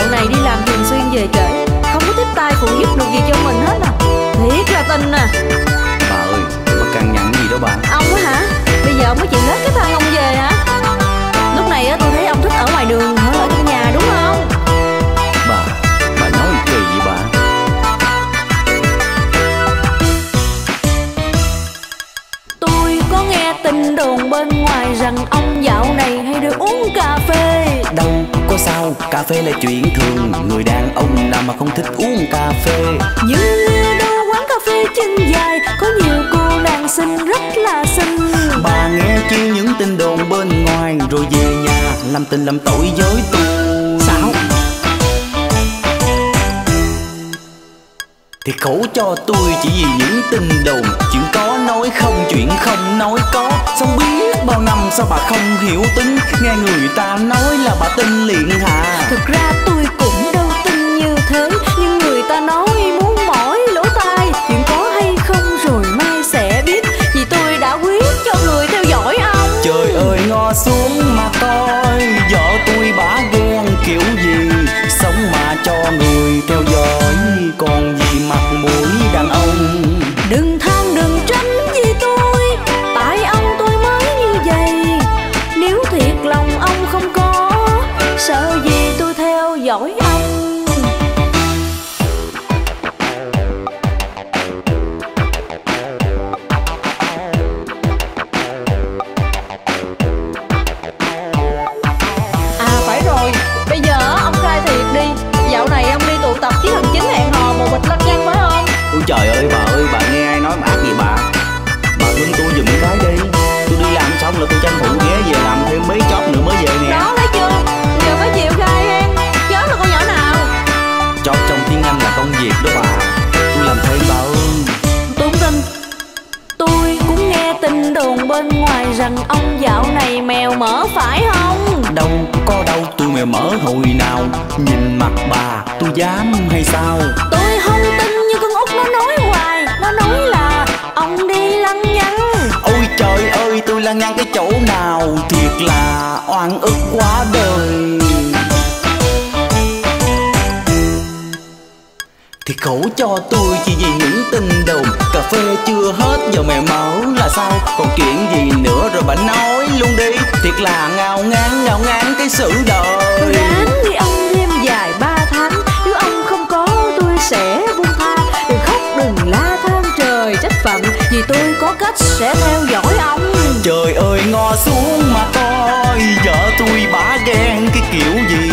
dạo này đi làm thường xuyên về trễ, không có tiếp tay phụ giúp được gì cho mình hết à. Thiệt là tình à. Bà ơi, bà căng nhặn gì đó bà. Ông á hả? Bây giờ ông có chịu hết cái thang ông về hả? Lúc này á, tôi thấy ông thích ở ngoài đường hơn ở trong nhà đúng không? Bà nói kỳ vậy bà. Tôi có nghe tin đồn bên ngoài rằng ông dạo này hay được uống cà phê. Đâu có sao, cà phê là chuyện thường. Người đàn ông nào mà không thích uống cà phê. Như đâu quán cà phê chân dài, có nhiều cô nàng xinh rất là xinh. Bà nghe chứ những tin đồn bên ngoài, rồi về nhà làm tình làm tội với tôi. Sao? Thì khổ cho tôi chỉ vì những tin đồn. Chuyện có nói không, chuyện không nói có. Xong biết bao năm sao bà không hiểu tính. Nghe người ta nói là bà tin liền hà. Thực ra tôi cũng đâu tin như thế, nhưng người ta nói muốn mỏi lỗ tai. Chuyện có hay không rồi mai sẽ biết, vì tôi đã quyết cho người theo dõi ông. Trời ơi ngó xuống mà coi, vợ tôi bả ghen kiểu gì. Sống mà cho người theo dõi, còn gì mặt mũi đàn ông. Đừng than đừng tránh vì tôi, tại ông tôi mới như vậy. Nếu thiệt lòng ông không có, sợ gì tôi theo dõi ông. À phải rồi, bây giờ ông khai thiệt đi. Dạo này ông đi tụ tập với thằng Chính hẹn hò một bịch lăng nhăng phải không? Ôi trời ơi, bà nghe ai nói mà ác gì bà. Bà hướng tôi giùm cái đi. Tôi đi làm xong là tôi tranh thủ ghé về làm thêm mấy chóp nữa mới về nè. Đó thấy chưa, giờ mới chịu khai em. Chớ là con nhỏ nào. Chóp trong tiếng Anh là công việc đó bà. Tôi làm thêm bà ơi. Tôi không tin. Tôi cũng nghe tin đồn bên ngoài rằng ông dạo này mèo mỡ phải không? Đâu có đâu, tôi mèo mỡ hồi nào. Nhìn mặt bà tôi dám hay sao? Tôi không tin như con út nó nói hoài. Nó nói là ông đi lăng nhăng. Ôi trời ơi, tôi lăng nhăng cái chỗ nào? Thiệt là oan ức quá đời. Thì khổ cho tôi chỉ vì những tin đồn. Cà phê chưa hết giờ mẹ máu là sao? Còn chuyện gì nữa rồi bà nói luôn đi. Thiệt là ngao ngán cái sự đời. Tôi ráng đi ông thêm dài 3 tháng. Nếu ông không có tôi sẽ buông tha. Đừng khóc đừng la than trời trách phận, vì tôi có cách sẽ theo dõi ông. Trời ơi ngó xuống mà coi, vợ tôi bả ghen cái kiểu gì.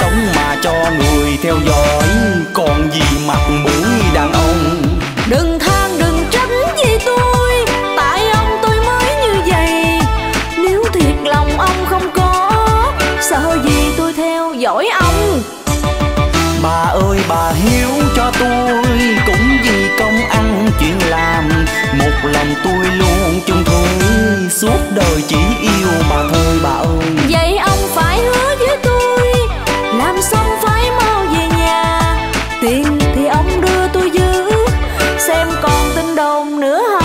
Sống mà cho người theo dõi, còn gì mặt mũi đàn ông. Đừng than đừng tránh vì tôi, tại ông tôi mới như vậy. Nếu thiệt lòng ông không có, sợ gì tôi theo dõi ông. Bà ơi bà hiếu cho tôi, cũng vì công ăn chuyện làm. Một lòng tôi luôn chung thủy, suốt đời chỉ yêu bà thôi bà ơi. Vậy ông phải hứa với tôi, làm xong phải mau về nhà. Tiền thì ông đưa tôi giữ, xem còn tin đồn nữa không.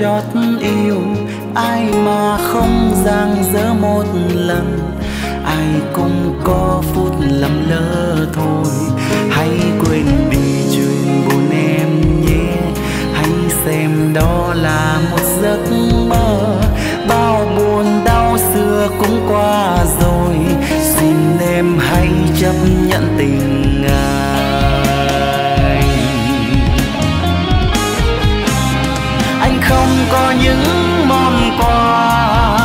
Chót yêu ai mà không dang dở một lần, ai cũng có phút lầm lỡ thôi. Hãy quên đi chuyện buồn em nhé, hãy xem đó là một giấc mơ. Bao buồn đau xưa qua rồi, xin em hãy chấp nhận tình anh. Anh không có những món quà,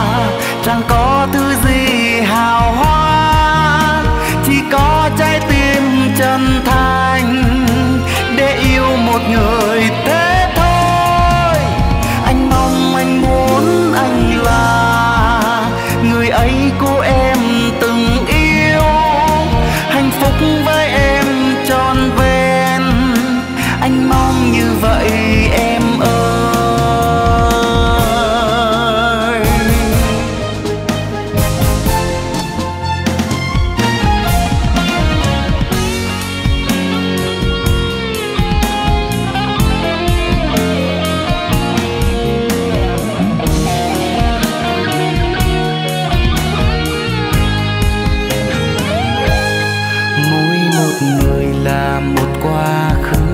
chẳng có thứ gì hào hoa, chỉ có trái tim chân thành để yêu một người thế thôi. Anh mong, anh muốn anh là người ấy cô em từng yêu, hạnh phúc với em trọn vẹn, anh mong như vậy em ơi. Mỗi một người là một quá khứ,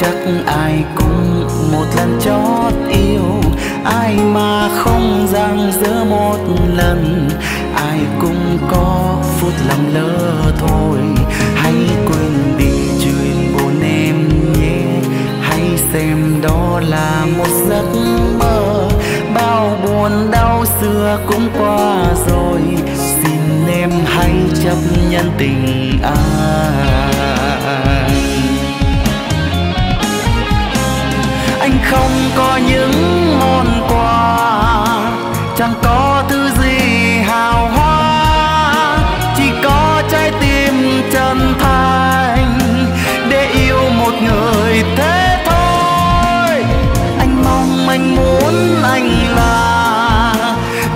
chắc ai cũng một lần chót yêu, ai mà không dang dở một lần, ai cũng có phút lầm lỡ thôi. Hãy quên đi chuyện buồn em nhé, hãy xem đó là một giấc mơ, bao buồn đau xưa cũng qua rồi, xin em hãy chấp nhận tình anh. Anh không có những món quà, chẳng có thứ gì hào hoa, chỉ có trái tim chân thành để yêu một người thế thôi. Anh mong, anh muốn anh là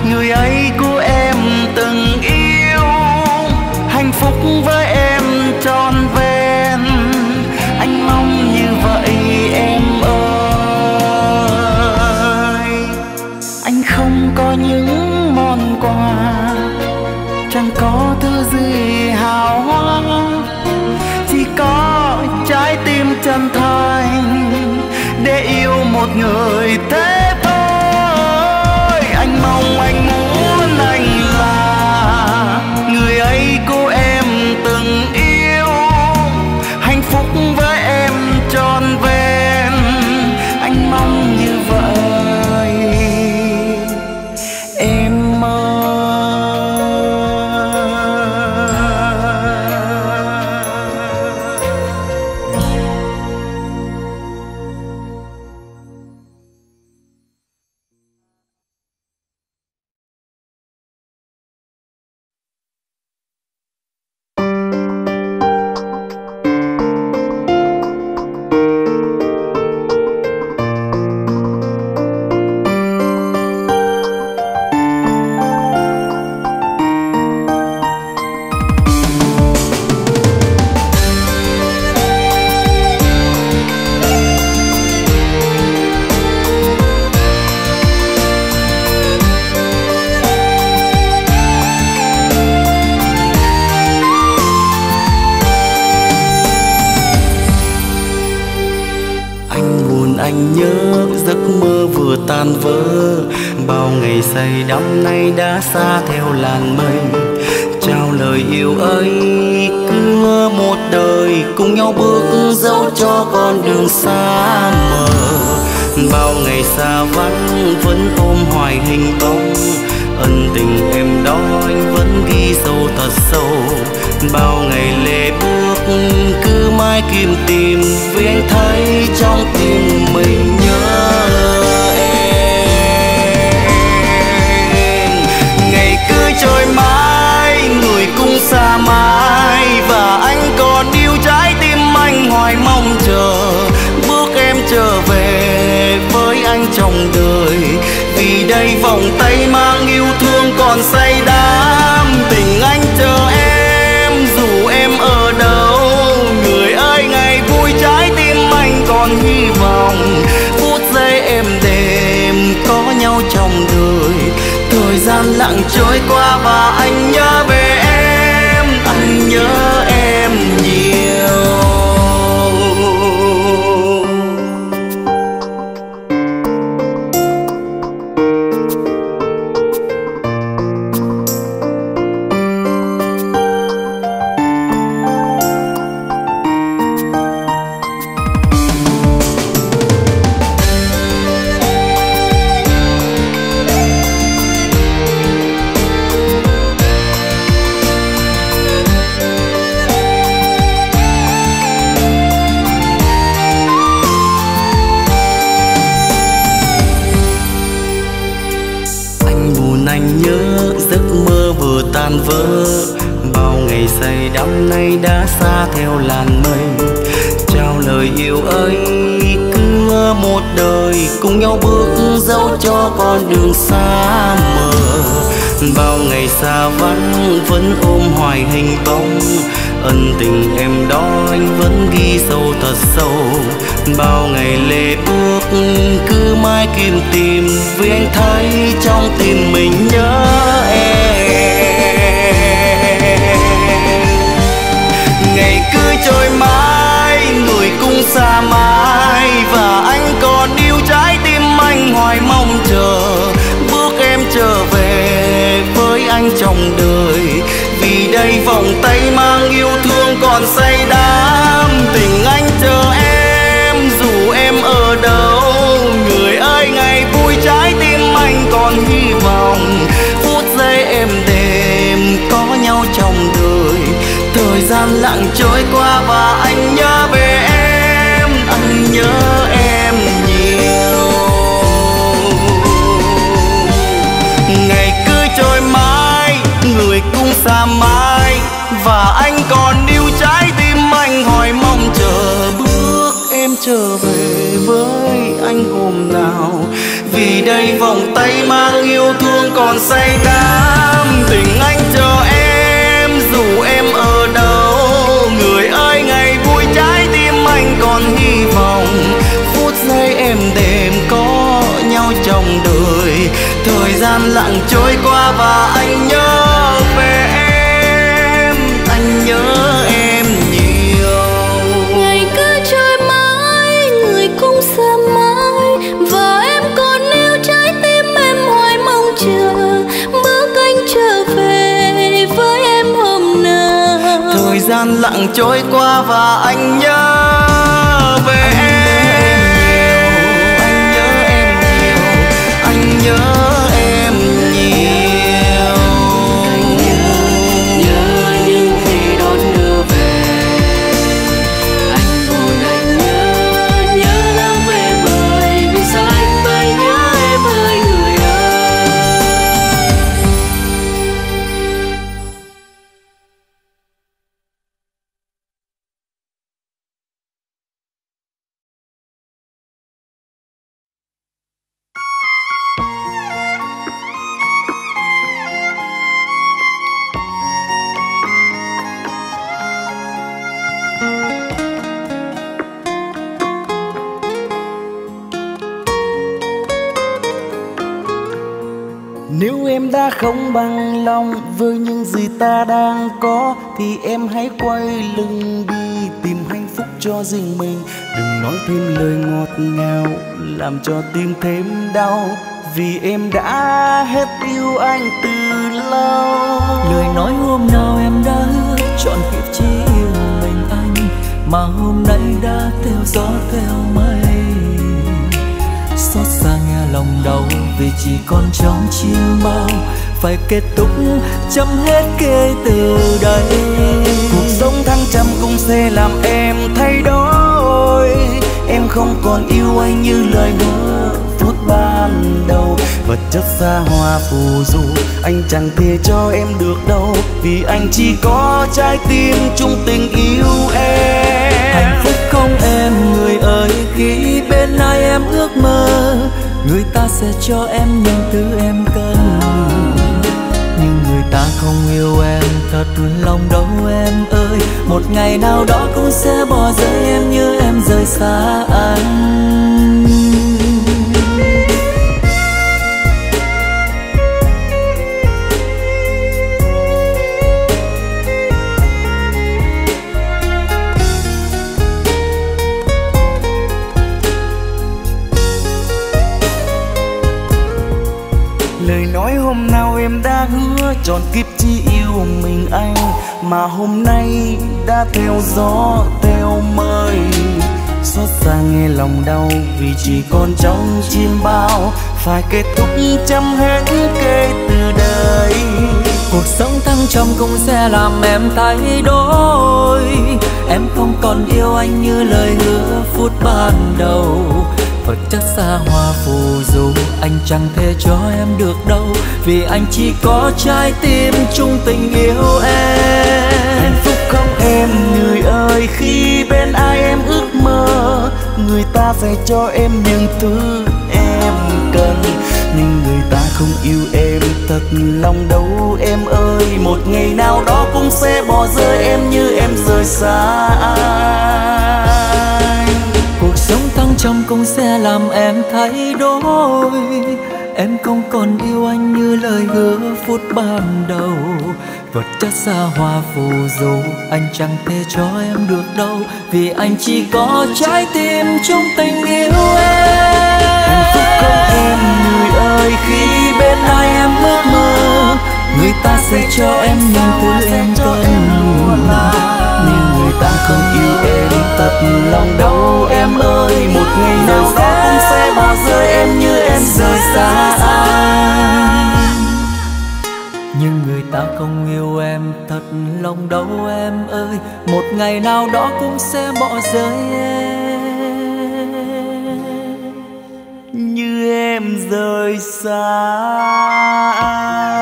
người ấy của em từng yêu, hạnh phúc với em trọn vẹn, anh mong như vậy em ơi. Anh không có những món quà, chẳng có thứ gì hào hoa, chỉ có trái tim chân thành để yêu một người thế thôi. Anh mong, anh muốn anh là người ấy cô em từng yêu, hạnh phúc với em trọn vẹn, anh mong như vậy. Năm nay đã xa theo làn mây, trao lời yêu ấy cứ một đời, cùng nhau bước dẫu cho con đường xa mờ. Bao ngày xa vắng vẫn ôm hoài hình bóng, ân tình em đó anh vẫn ghi sâu thật sâu. Bao ngày lê bước cứ mãi kiếm tìm, vì anh thấy trong tim mình nhớ trời mãi, người cũng xa mãi, và anh còn yêu trái tim anh hoài mong chờ bước em trở về với anh trong đời. Vì đây vòng tay mang yêu thương còn say đắm, tình anh chờ em dù em ở đâu. Người ơi ngày vui trái tim anh còn hy vọng, phút giây em đêm có nhau trong đời. Thời gian lặng trôi qua và anh nhớ về em, anh nhớ em nhiều. mơ vừa tan vỡ, bao ngày say đắm nay đã xa theo làn mây. Trao lời yêu ấy cứ mơ một đời, cùng nhau bước dẫu cho con đường xa mờ. Bao ngày xa vắng vẫn ôm hoài hình bóng, ân tình em đó anh vẫn ghi sâu thật sâu. Bao ngày lê bước cứ mãi kiếm tìm, vì anh thấy trong tim mình nhớ em. Ngày cứ trôi mãi, người cũng xa mãi, và anh còn yêu trái tim anh hoài mong chờ bước em trở về với anh trong đời. Vì đây vòng tay mang yêu thương còn say đắm, tình anh chờ em dù em ở đâu. Người ơi ngày vui trái tim anh còn hy vọng, phút giây em đêm có nhau trong đời. Thời gian lặng trôi qua và anh nhớ về em, anh nhớ em nhiều. Ngày cứ trôi mãi, người cũng xa mãi, và anh còn yêu trái tim anh hỏi mong chờ bước em trở về với anh hôm nào. Vì đây vòng tay mang yêu thương còn say đắm, tình anh chờ em dù em ở đâu. Người ơi ngày vui trái tim anh còn hy vọng, phút giây em đêm có nhau trong đời. Thời gian lặng trôi qua và anh nhớ về em, anh nhớ em nhiều. Ngày cứ trôi mãi, người cũng xa mãi, và em còn yêu trái tim em hoài mong chờ bước anh trở về với em hôm nào. Thời gian lặng trôi qua và anh nhớ về em, anh nhớ em nhiều, anh nhớ. Không bằng lòng với những gì ta đang có thì em hãy quay lưng đi, tìm hạnh phúc cho riêng mình. Đừng nói thêm lời ngọt ngào làm cho tim thêm đau, vì em đã hết yêu anh từ lâu. Lời nói hôm nào em đã hứa chọn kiếp chỉ yêu mình anh, mà hôm nay đã theo gió theo mây. Xót xa nghe lòng đau vì chỉ còn trong chim bao, phải kết thúc chấm hết kể từ đây. Cuộc sống thăng trầm cũng sẽ làm em thay đổi, em không còn yêu anh như lời hứa phút ban đầu. Vật chất xa hoa phù du anh chẳng thể cho em được đâu, vì anh chỉ có trái tim chung tình yêu em. Hạnh phúc không em người ơi, khi bên ai em ước mơ người ta sẽ cho em những thứ em cần. Nhưng người ta không yêu em thật lòng đâu em ơi, một ngày nào đó cũng sẽ bỏ rơi em như em rời xa anh. Lời nói hôm nào em đã hứa trọn kiếp chỉ yêu mình anh, mà hôm nay đã theo gió theo mây. Xót xa nghe lòng đau vì chỉ còn trong chim bao, phải kết thúc chấm hết kể từ đây. Cuộc sống thăng trầm cũng sẽ làm em thay đổi, em không còn yêu anh như lời hứa phút ban đầu. vật chất xa hoa phù dung anh chẳng thể cho em được đâu, vì anh chỉ có trái tim chung tình yêu em. Hạnh phúc không em người ơi, khi bên ai em ước mơ, người ta sẽ cho em những thứ em cần, nhưng người ta không yêu em thật lòng đâu em ơi. Một ngày nào đó cũng sẽ bỏ rơi em như em rời xa anh. Cuộc sống thăng trầm cũng sẽ làm em thay đổi, em không còn yêu anh như lời hứa phút ban đầu. Vật chất xa hoa phù du anh chẳng thể cho em được đâu, vì anh chỉ có trái tim chung tình yêu em. Hạnh phúc không em người ơi, khi bên ai em ước mơ, người ta sẽ cho em những thứ em cần, nhưng người ta không yêu em thật lòng đâu em ơi. Một ngày nào đó cũng sẽ bỏ rơi em như em rời xa anh, nhưng người ta không yêu em thật lòng đâu em ơi. Một ngày nào đó cũng sẽ bỏ rơi em như em rời xa anh.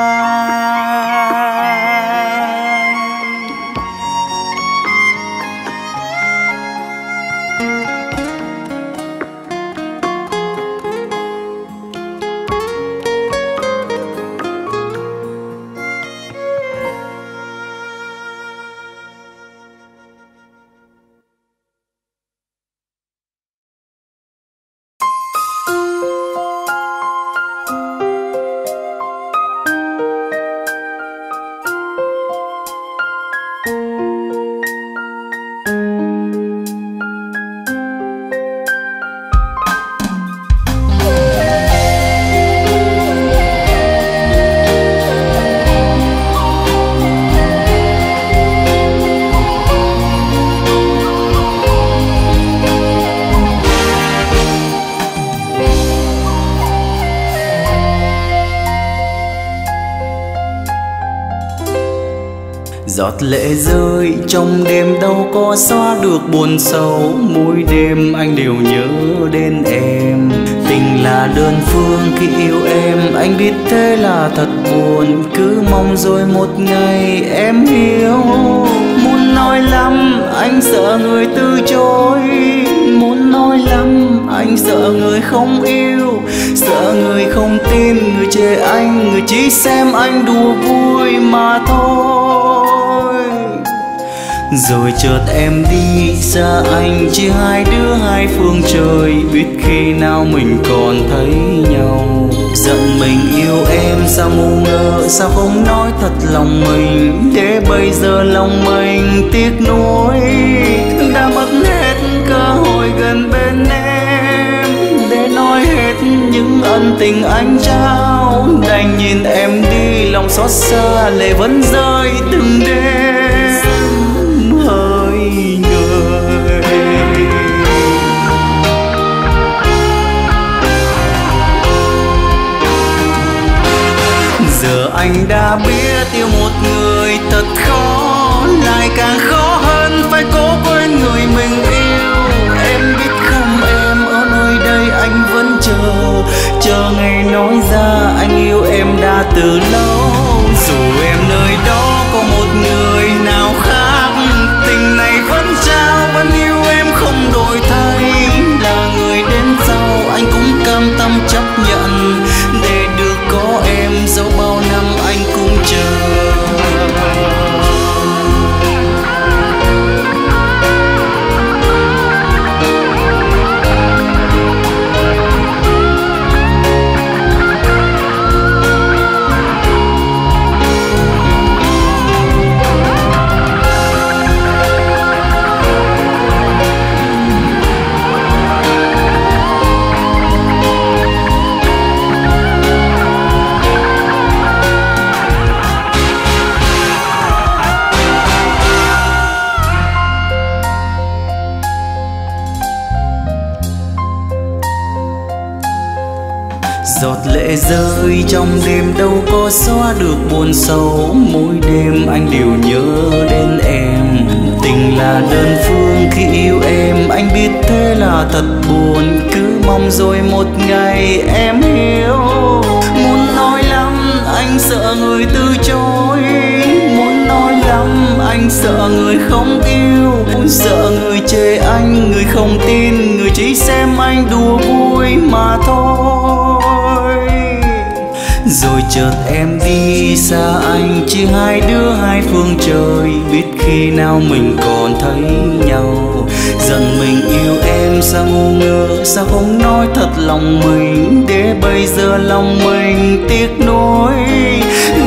Giọt lệ rơi trong đêm đâu có xóa được buồn sầu, mỗi đêm anh đều nhớ đến em. Tình là đơn phương khi yêu em anh biết thế là thật buồn, cứ mong rồi một ngày em hiểu. Muốn nói lắm anh sợ người từ chối, muốn nói lắm anh sợ người không yêu, sợ người không tin, người chê anh, người chỉ xem anh đùa vui mà thôi. Rồi chợt em đi xa anh, chỉ hai đứa hai phương trời, biết khi nào mình còn thấy nhau. Giận mình yêu em sao ngu ngơ, sao không nói thật lòng mình, để bây giờ lòng mình tiếc nuối. Đã mất hết cơ hội gần bên em, để nói hết những ân tình anh trao. Đành nhìn em đi lòng xót xa, lệ vẫn rơi từng đêm. Anh đã biết yêu một người thật khó, lại càng khó hơn phải cố quên người mình yêu. Em biết không em, ở nơi đây anh vẫn chờ, chờ ngày nói ra anh yêu em đã từ lâu. Dù em nơi đó có một người nào khác, tình này vẫn trao, vẫn yêu em không đổi thay. Là người đến sau anh cũng cam tâm chấp nhận, để được có em dẫu bao năm anh cũng chờ. Giọt lệ rơi trong đêm đâu có xóa được buồn sầu, mỗi đêm anh đều nhớ đến em. Tình là đơn phương khi yêu em anh biết thế là thật buồn, cứ mong rồi một ngày em hiểu. Muốn nói lắm anh sợ người từ chối, muốn nói lắm anh sợ người không yêu, muốn sợ người chê anh, người không tin, người chỉ xem anh đùa vui mà thôi. Rồi chợt em đi xa anh, chỉ hai đứa hai phương trời, biết khi nào mình còn thấy nhau. Dần mình yêu em sao ngu ngơ, sao không nói thật lòng mình, để bây giờ lòng mình tiếc nuối.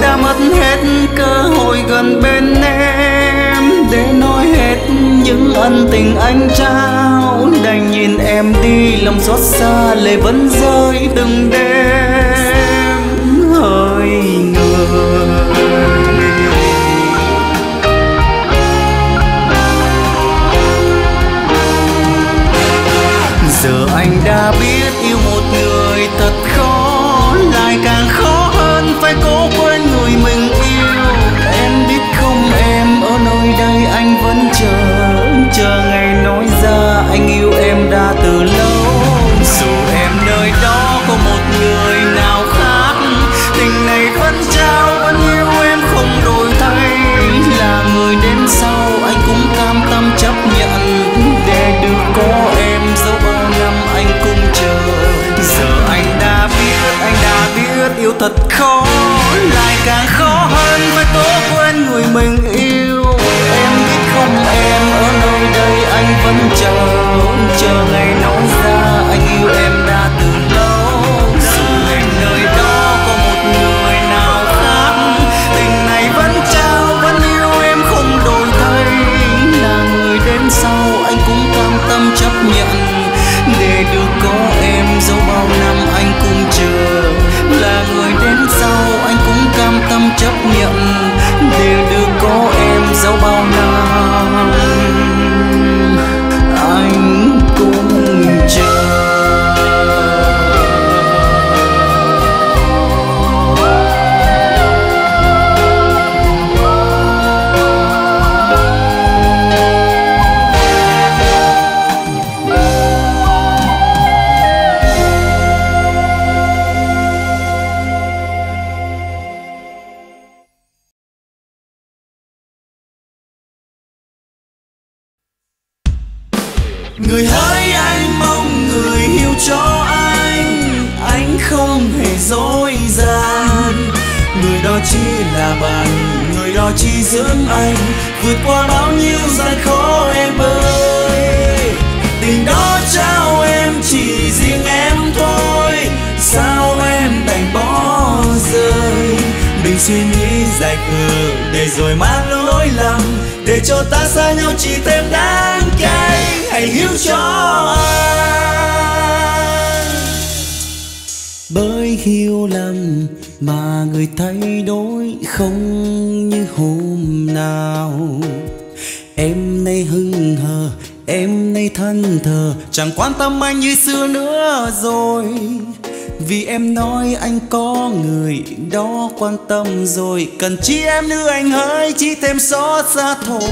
Đã mất hết cơ hội gần bên em, để nói hết những ân tình anh trao. Đành nhìn em đi, lòng xót xa lệ vẫn rơi từng đêm hỡi người. Giờ anh đã biết yêu một người thật khó, lại càng khó hơn phải cố quên người mình yêu. Em biết không em, ở nơi đây anh vẫn chờ, chờ ngày nói ra anh yêu em đã từ lâu. Dù em nơi đó có một người nào khác, tình này vẫn trao vẫn yêu em không đổi thay. Là người đến sau anh cũng cam tâm chấp nhận, để được có em dẫu bao năm anh cũng chờ. Giờ anh đã biết yêu thật khó, lại càng khó hơn phải cố quên người mình yêu. Em biết không em, ở nơi đây anh vẫn chờ, chờ ngày nói ra anh yêu em đã từ lâu. Dù em nơi đó có một người nào khác, tình này vẫn trao vẫn yêu em không đổi thay. Là người đến sau anh cũng cam tâm chấp nhận, để được có em dẫu bao năm anh cũng chờ. Là người đến sau anh cũng cam tâm chấp nhận, để được có em dẫu bao năm anh cũng chờ. Người hỡi anh mong người hiểu cho anh không hề dối gian. Người đó chỉ là bạn, người đó chỉ dưỡng anh vượt qua bao nhiêu gian khó em ơi. Tình đó trao em chỉ riêng em thôi, sao em đành bỏ rơi. Mình suy nghĩ dài khờ để rồi mang lỗi lầm, để cho ta xa nhau chỉ thêm đáng cay. Hãy hiểu cho anh, bởi hiểu lầm mà người thay đổi không như hôm nào. Em nay hững hờ, em nay thân thờ, chẳng quan tâm anh như xưa nữa rồi. Vì em nói anh có người đó quan tâm rồi, cần chi em nữa anh hỡi, chỉ thêm xót xa thôi.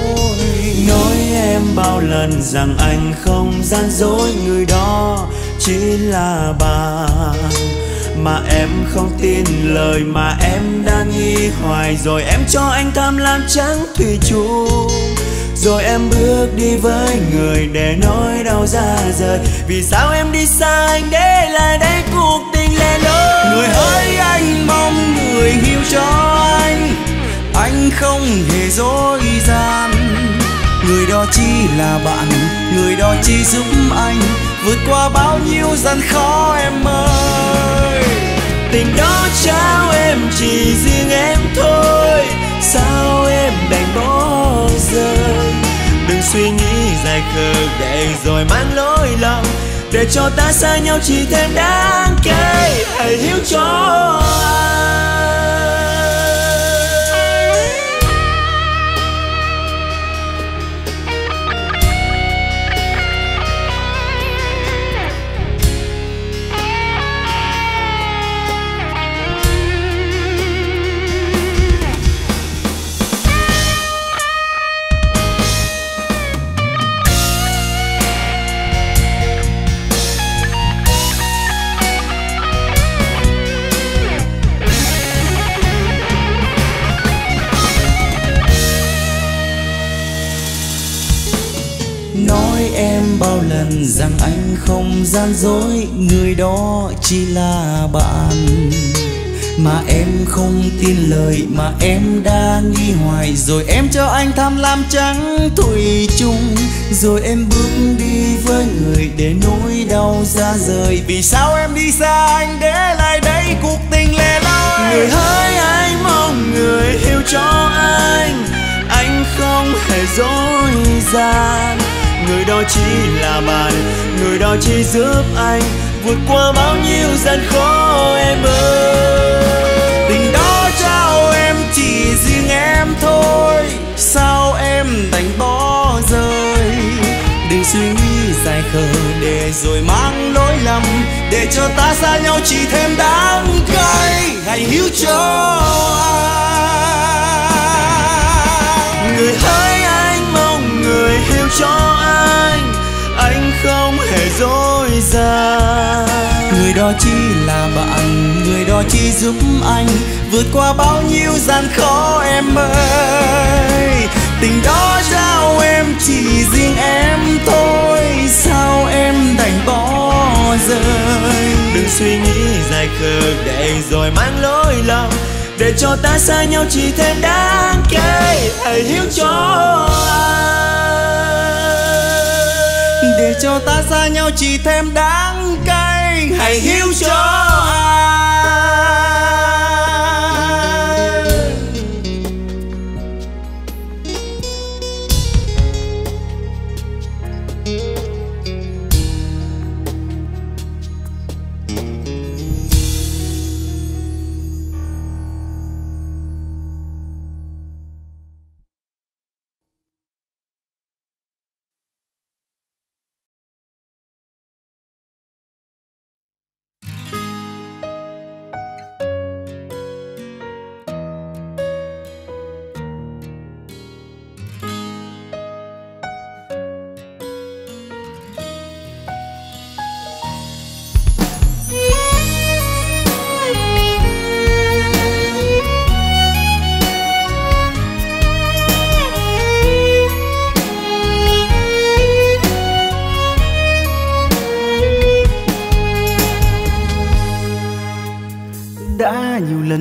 Nói em bao lần rằng anh không gian dối, người đó chỉ là bạn, mà em không tin lời mà em đã nghi hoài. Rồi em cho anh tham lam trắng thủy chung, rồi em bước đi với người để nói đau ra rời. Vì sao em đi xa anh để lại đây cuộc tình lẻ loi. Người hỡi anh mong người hiểu cho anh không hề dối gian. Người đó chỉ là bạn, người đó chỉ giúp anh vượt qua bao nhiêu gian khó em ơi. Tình đó trao em chỉ riêng em thôi, sao em đành bỏ rơi. Đừng suy nghĩ dài khờ để rồi mang lỗi lầm, để cho ta xa nhau chỉ thêm đáng cay. Hãy hiểu cho anh. em bao lần rằng anh không gian dối, người đó chỉ là bạn. Mà em không tin lời mà em đã nghi hoài, rồi em cho anh tham lam trắng thủy chung, rồi em bước đi với người để nỗi đau ra rời. Vì sao em đi xa anh để lại đây cuộc tình lẻ loi? Người hỡi, anh mong người hiểu cho anh không hề dối gian. Người đó chỉ là bạn, người đó chỉ giúp anh vượt qua bao nhiêu gian khó em ơi. Tình đó trao em chỉ riêng em thôi, sao em đành bỏ rơi? Đừng suy nghĩ dài khờ để rồi mang lỗi lầm, để cho ta xa nhau chỉ thêm đắng cay. Hãy hiểu cho anh, người hỡi, anh mong người hiểu cho anh không hề dối gian. Người đó chỉ là bạn, người đó chỉ giúp anh vượt qua bao nhiêu gian khó em ơi. Tình đó trao em chỉ riêng em thôi, sao em đành bỏ rơi? Đừng suy nghĩ dài khờ để rồi mang lỗi lầm, để cho ta xa nhau chỉ thêm đáng kể. Hãy hiểu cho anh, để cho ta xa nhau chỉ thêm đắng cay. Hãy hiểu cho anh.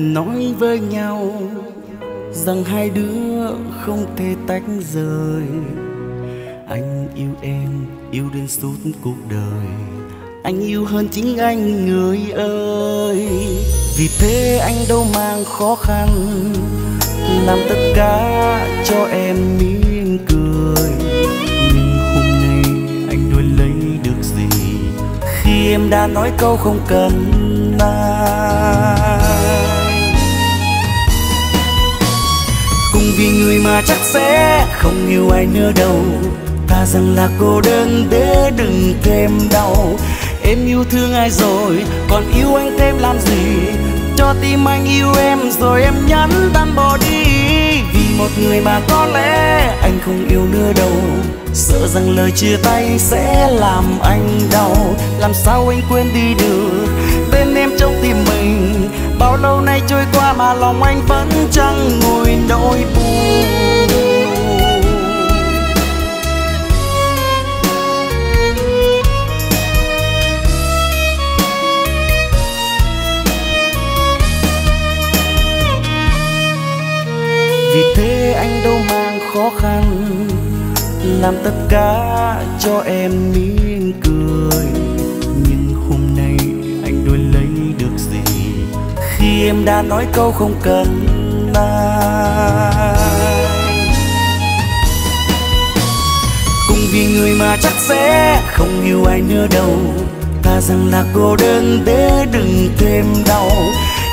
Nói với nhau rằng hai đứa không thể tách rời. Anh yêu em, yêu đến suốt cuộc đời. Anh yêu hơn chính anh người ơi. Vì thế anh đâu mang khó khăn, làm tất cả cho em mỉm cười. Nhưng hôm nay anh đuổi lấy được gì khi em đã nói câu không cần anh? Cùng vì người mà chắc sẽ không yêu ai nữa đâu, ta rằng là cô đơn để đừng thêm đau. Em yêu thương ai rồi, còn yêu anh thêm làm gì? Cho tim anh yêu em rồi em nhắn tan bỏ đi. Vì một người mà có lẽ anh không yêu nữa đâu, sợ rằng lời chia tay sẽ làm anh đau. Làm sao anh quên đi được tên em trong tim mình? Bao lâu nay trôi qua mà lòng anh vẫn chẳng nguôi nỗi buồn. Vì thế anh đâu mang khó khăn, làm tất cả cho em mỉm cười. Nhưng hôm nay anh đuổi lấy được gì khi em đã nói câu không cần anh? Cùng vì người mà chắc sẽ không yêu ai nữa đâu, ta rằng là cô đơn để đừng thêm đau.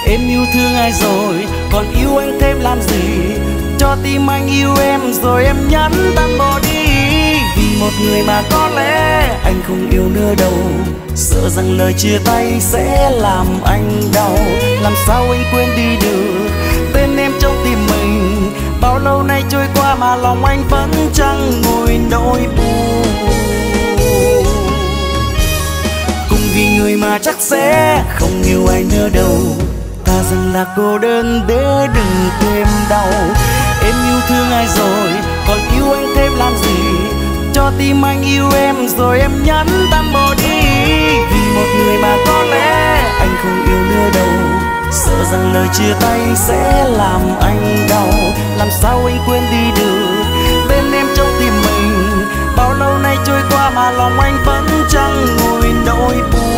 Em yêu thương ai rồi, còn yêu anh thêm làm gì? Cho tim anh yêu em rồi em nhắn tan bỏ đi. Vì một người mà có lẽ anh không yêu nữa đâu, sợ rằng lời chia tay sẽ làm anh đau. Làm sao anh quên đi được tên em trong tim mình? Bao lâu nay trôi qua mà lòng anh vẫn chẳng nguôi nỗi buồn. Cùng vì người mà chắc sẽ không yêu ai nữa đâu, ta rằng là cô đơn để đừng thêm đau. Em yêu thương ai rồi, còn yêu anh thêm làm gì? Cho cho tim anh yêu em rồi em nhắn tan bỏ đi. Vì một người mà có lẽ anh không yêu nữa đâu, sợ rằng lời chia tay sẽ làm anh đau. Làm sao anh quên đi được bên em trong tim mình, bao lâu nay trôi qua mà lòng anh vẫn chẳng nguôi nỗi buồn.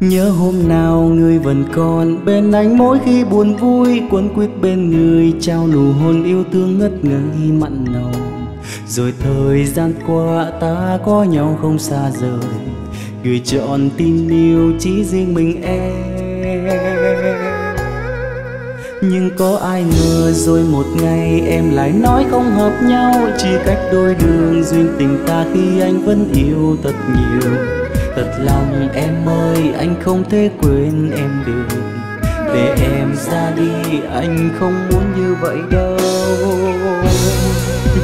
Nhớ hôm nào người vẫn còn bên anh, mỗi khi buồn vui quấn quýt bên người, trao nụ hôn yêu thương ngất ngây mặn nồng. Rồi thời gian qua ta có nhau không xa rời, gửi trọn tin yêu chỉ riêng mình em. Nhưng có ai ngờ rồi một ngày em lại nói không hợp nhau, chia cách đôi đường duyên tình ta khi anh vẫn yêu thật nhiều. Thật lòng em ơi, anh không thể quên em được, để em ra đi anh không muốn như vậy đâu.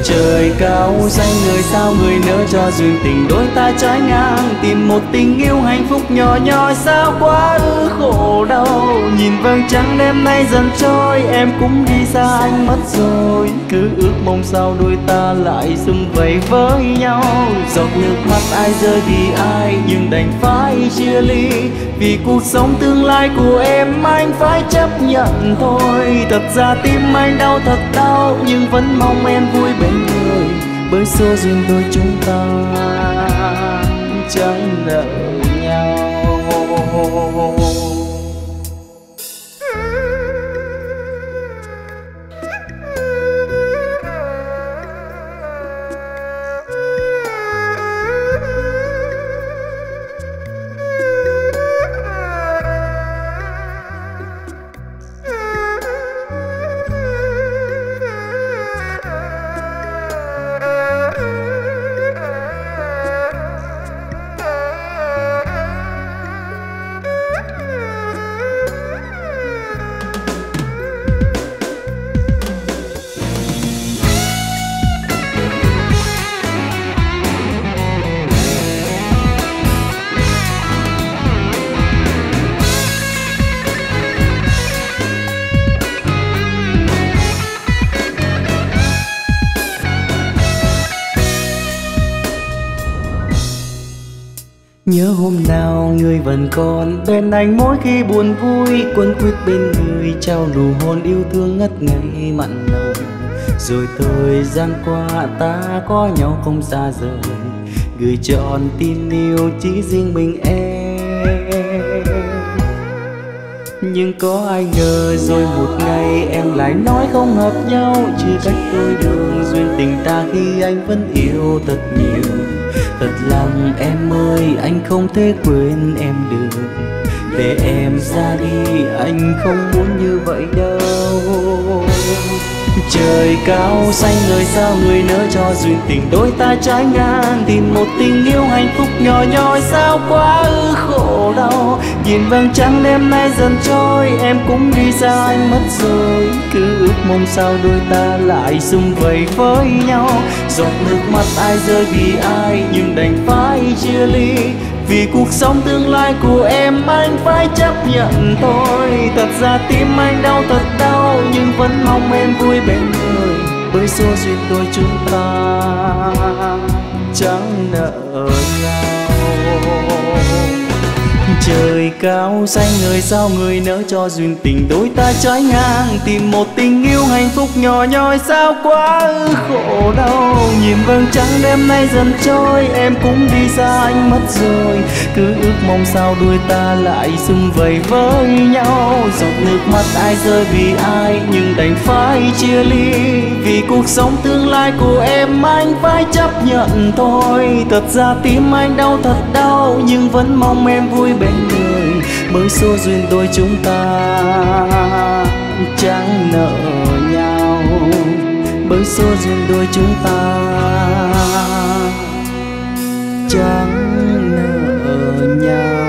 Trời cao xanh người sao người nỡ cho duyên tình đôi ta trái ngang, tìm một tình yêu hạnh phúc nhỏ nhoi sao quá ư khổ đau. Nhìn vầng trăng đêm nay dần trôi, em cũng đi xa anh mất rồi, cứ ước mong sao đôi ta lại sum vầy với nhau. Giọt nước mắt ai rơi vì ai, nhưng đành phải chia ly, vì cuộc sống tương lai của em anh phải chấp nhận thôi. Thật ra tim anh đau thật đau, nhưng vẫn mong em vui bên người, bởi số duyên đôi chúng ta chẳng nợ nhau. Nhớ hôm nào người vẫn còn bên anh, mỗi khi buồn vui quấn quýt bên người, trao nụ hôn yêu thương ngất ngây mặn nồng. Rồi thời gian qua ta có nhau không xa rời, gửi trọn tin yêu chỉ riêng mình em. Nhưng có ai ngờ rồi một ngày em lại nói không hợp nhau, chia cách đôi đường duyên tình ta khi anh vẫn yêu thật nhiều. Thật lòng em ơi, anh không thể quên em được, để em ra đi anh không muốn như vậy đâu. Trời cao xanh người sao người nỡ cho duyên tình đôi ta trái ngang, tìm một tình yêu hạnh phúc nhỏ nhoi sao quá ư khổ đau. Nhìn vầng trăng đêm nay dần trôi, em cũng đi xa anh mất rồi, cứ ước mong sao đôi ta lại sum vầy với nhau. Giọt nước mắt ai rơi vì ai, nhưng đành phải chia ly, vì cuộc sống tương lai của em anh phải chấp nhận thôi. Thật ra tim anh đau thật đau, nhưng vẫn mong em vui bên người, với số duyên đôi chúng ta chẳng nợ nhau. Trời cao xanh người sao người nỡ cho duyên tình đôi ta trái ngang, tìm một tình yêu hạnh phúc nhỏ nhoi sao quá khổ đau. Nhìn vầng trăng đêm nay dần trôi, em cũng đi xa anh mất rồi, cứ ước mong sao đôi ta lại sum vầy với nhau. Giọt nước mắt ai rơi vì ai, nhưng đành phải chia ly, vì cuộc sống tương lai của em anh phải chấp nhận thôi. Thật ra tim anh đau thật đau, nhưng vẫn mong em vui bên người, mới số duyên đôi chúng ta chẳng nợ nhau, mới số duyên đôi chúng ta chẳng nợ nhau.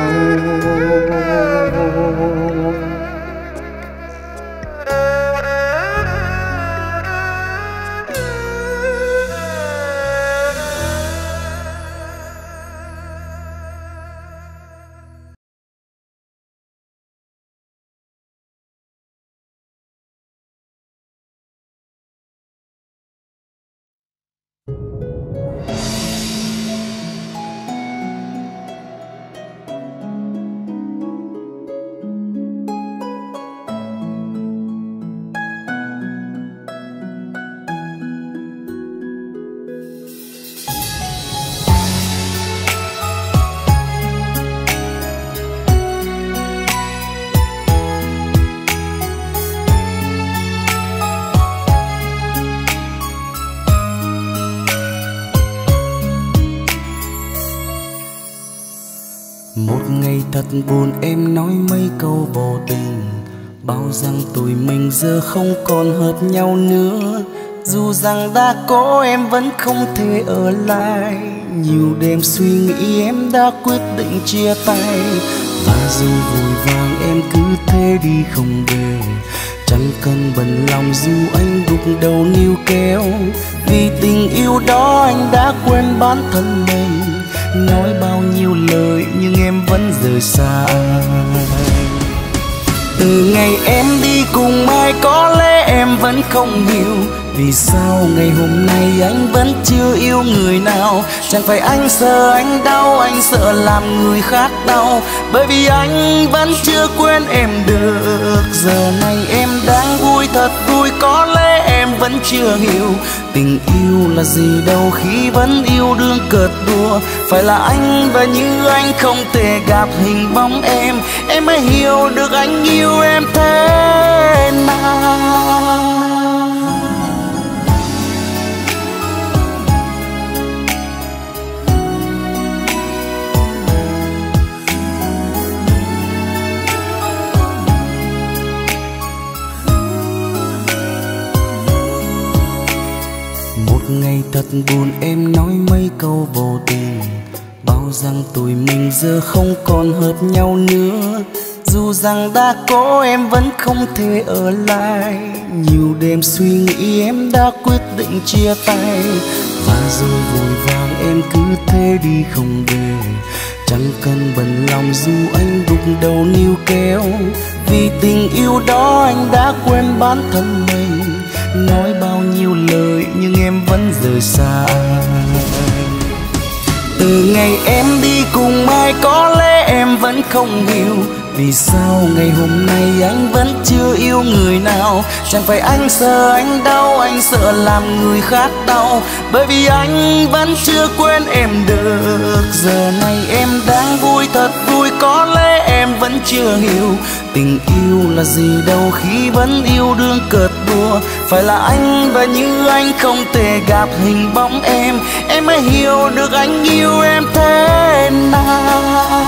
Thật buồn em nói mấy câu vô tình, bao rằng tụi mình giờ không còn hợp nhau nữa. Dù rằng đã có em vẫn không thể ở lại, nhiều đêm suy nghĩ em đã quyết định chia tay. Và dù vội vàng em cứ thế đi không về, chẳng cần bận lòng dù anh gục đầu níu kéo. Vì tình yêu đó anh đã quên bản thân mình, nói bao nhiêu lời nhưng em vẫn rời xa. Từ ngày em đi cùng ai có lẽ em vẫn không hiểu, vì sao ngày hôm nay anh vẫn chưa yêu người nào. Chẳng phải anh sợ anh đau, anh sợ làm người khác đau, bởi vì anh vẫn chưa quên em được. Giờ này em đang vui thật vui, có lẽ em vẫn chưa hiểu tình yêu là gì đâu khi vẫn yêu đương cợt đùa. Phải là anh và như anh không thể gặp hình bóng em mới hiểu được anh yêu em thế nào. Ngày thật buồn em nói mấy câu vô tình, bao rằng tụi mình giờ không còn hợp nhau nữa. Dù rằng đã có em vẫn không thể ở lại, nhiều đêm suy nghĩ em đã quyết định chia tay. Và rồi vội vàng em cứ thế đi không về, chẳng cần bận lòng dù anh gục đầu níu kéo. Vì tình yêu đó anh đã quên bản thân mình, nói bao nhiêu lời nhưng em vẫn rời xa. Từ ngày em đi cùng ai có lẽ em vẫn không hiểu, vì sao ngày hôm nay anh vẫn chưa yêu người nào. Chẳng phải anh sợ anh đau, anh sợ làm người khác đau, bởi vì anh vẫn chưa quên em được. Giờ này em đang vui thật vui, có lẽ em vẫn chưa hiểu tình yêu là gì đâu khi vẫn yêu đương cợt đùa. Phải là anh và như anh không thể gặp hình bóng em mới hiểu được anh yêu em thế nào.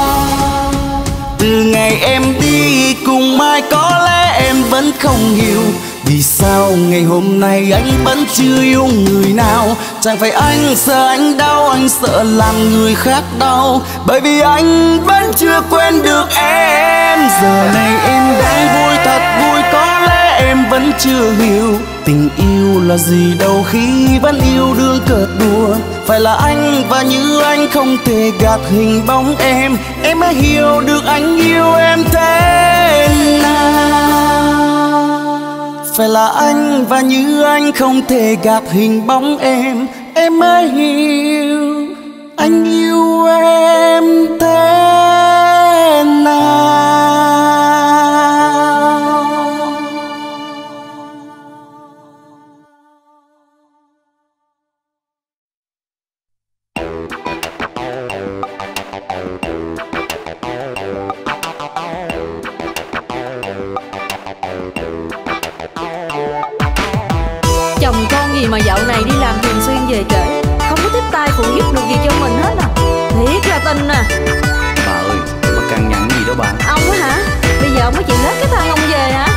Từ ngày em đi cùng mai có lẽ em vẫn không hiểu, vì sao ngày hôm nay anh vẫn chưa yêu người nào. Chẳng phải anh sợ anh đau, anh sợ làm người khác đau, bởi vì anh vẫn chưa quên được em. Giờ này em đang vui thật vui, có lẽ em vẫn chưa hiểu tình yêu là gì đâu khi vẫn yêu đương cợt đùa. Phải là anh và như anh không thể gạt hình bóng em mới hiểu được anh yêu em thế nào. phải là anh, và như anh không thể gạt hình bóng em. Em mới hiểu anh yêu em thế nào. Chồng con gì mà dạo này đi làm thường xuyên về trễ, không có tiếp tay phụ giúp được gì cho mình hết à. Thiệt là tình à. Bà ơi, bà cằn nhằn gì đó bà. Ông á hả? Bây giờ ông có chịu lết cái thang ông về hả?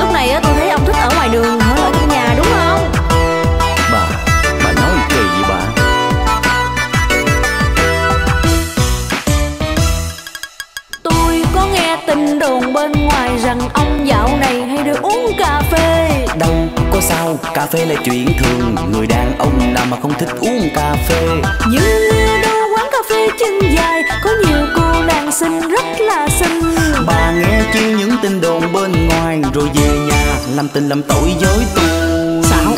Lúc này á, tôi thấy ông thích ở ngoài đường hơn ở trong nhà đúng không? Bà nói kỳ vậy bà. Tôi có nghe tin đồn bên ngoài rằng ông dạo này hay được uống cà phê. Đâu có sao, cà phê là chuyện thường. Người đàn ông nào mà không thích uống cà phê. Nhưng đâu quán cà phê chân dài có nhiều cô nàng xinh, rất là xinh. Bà nghe chưa những tin đồn bên ngoài, rồi về nhà làm tình làm tội với tôi. Sao?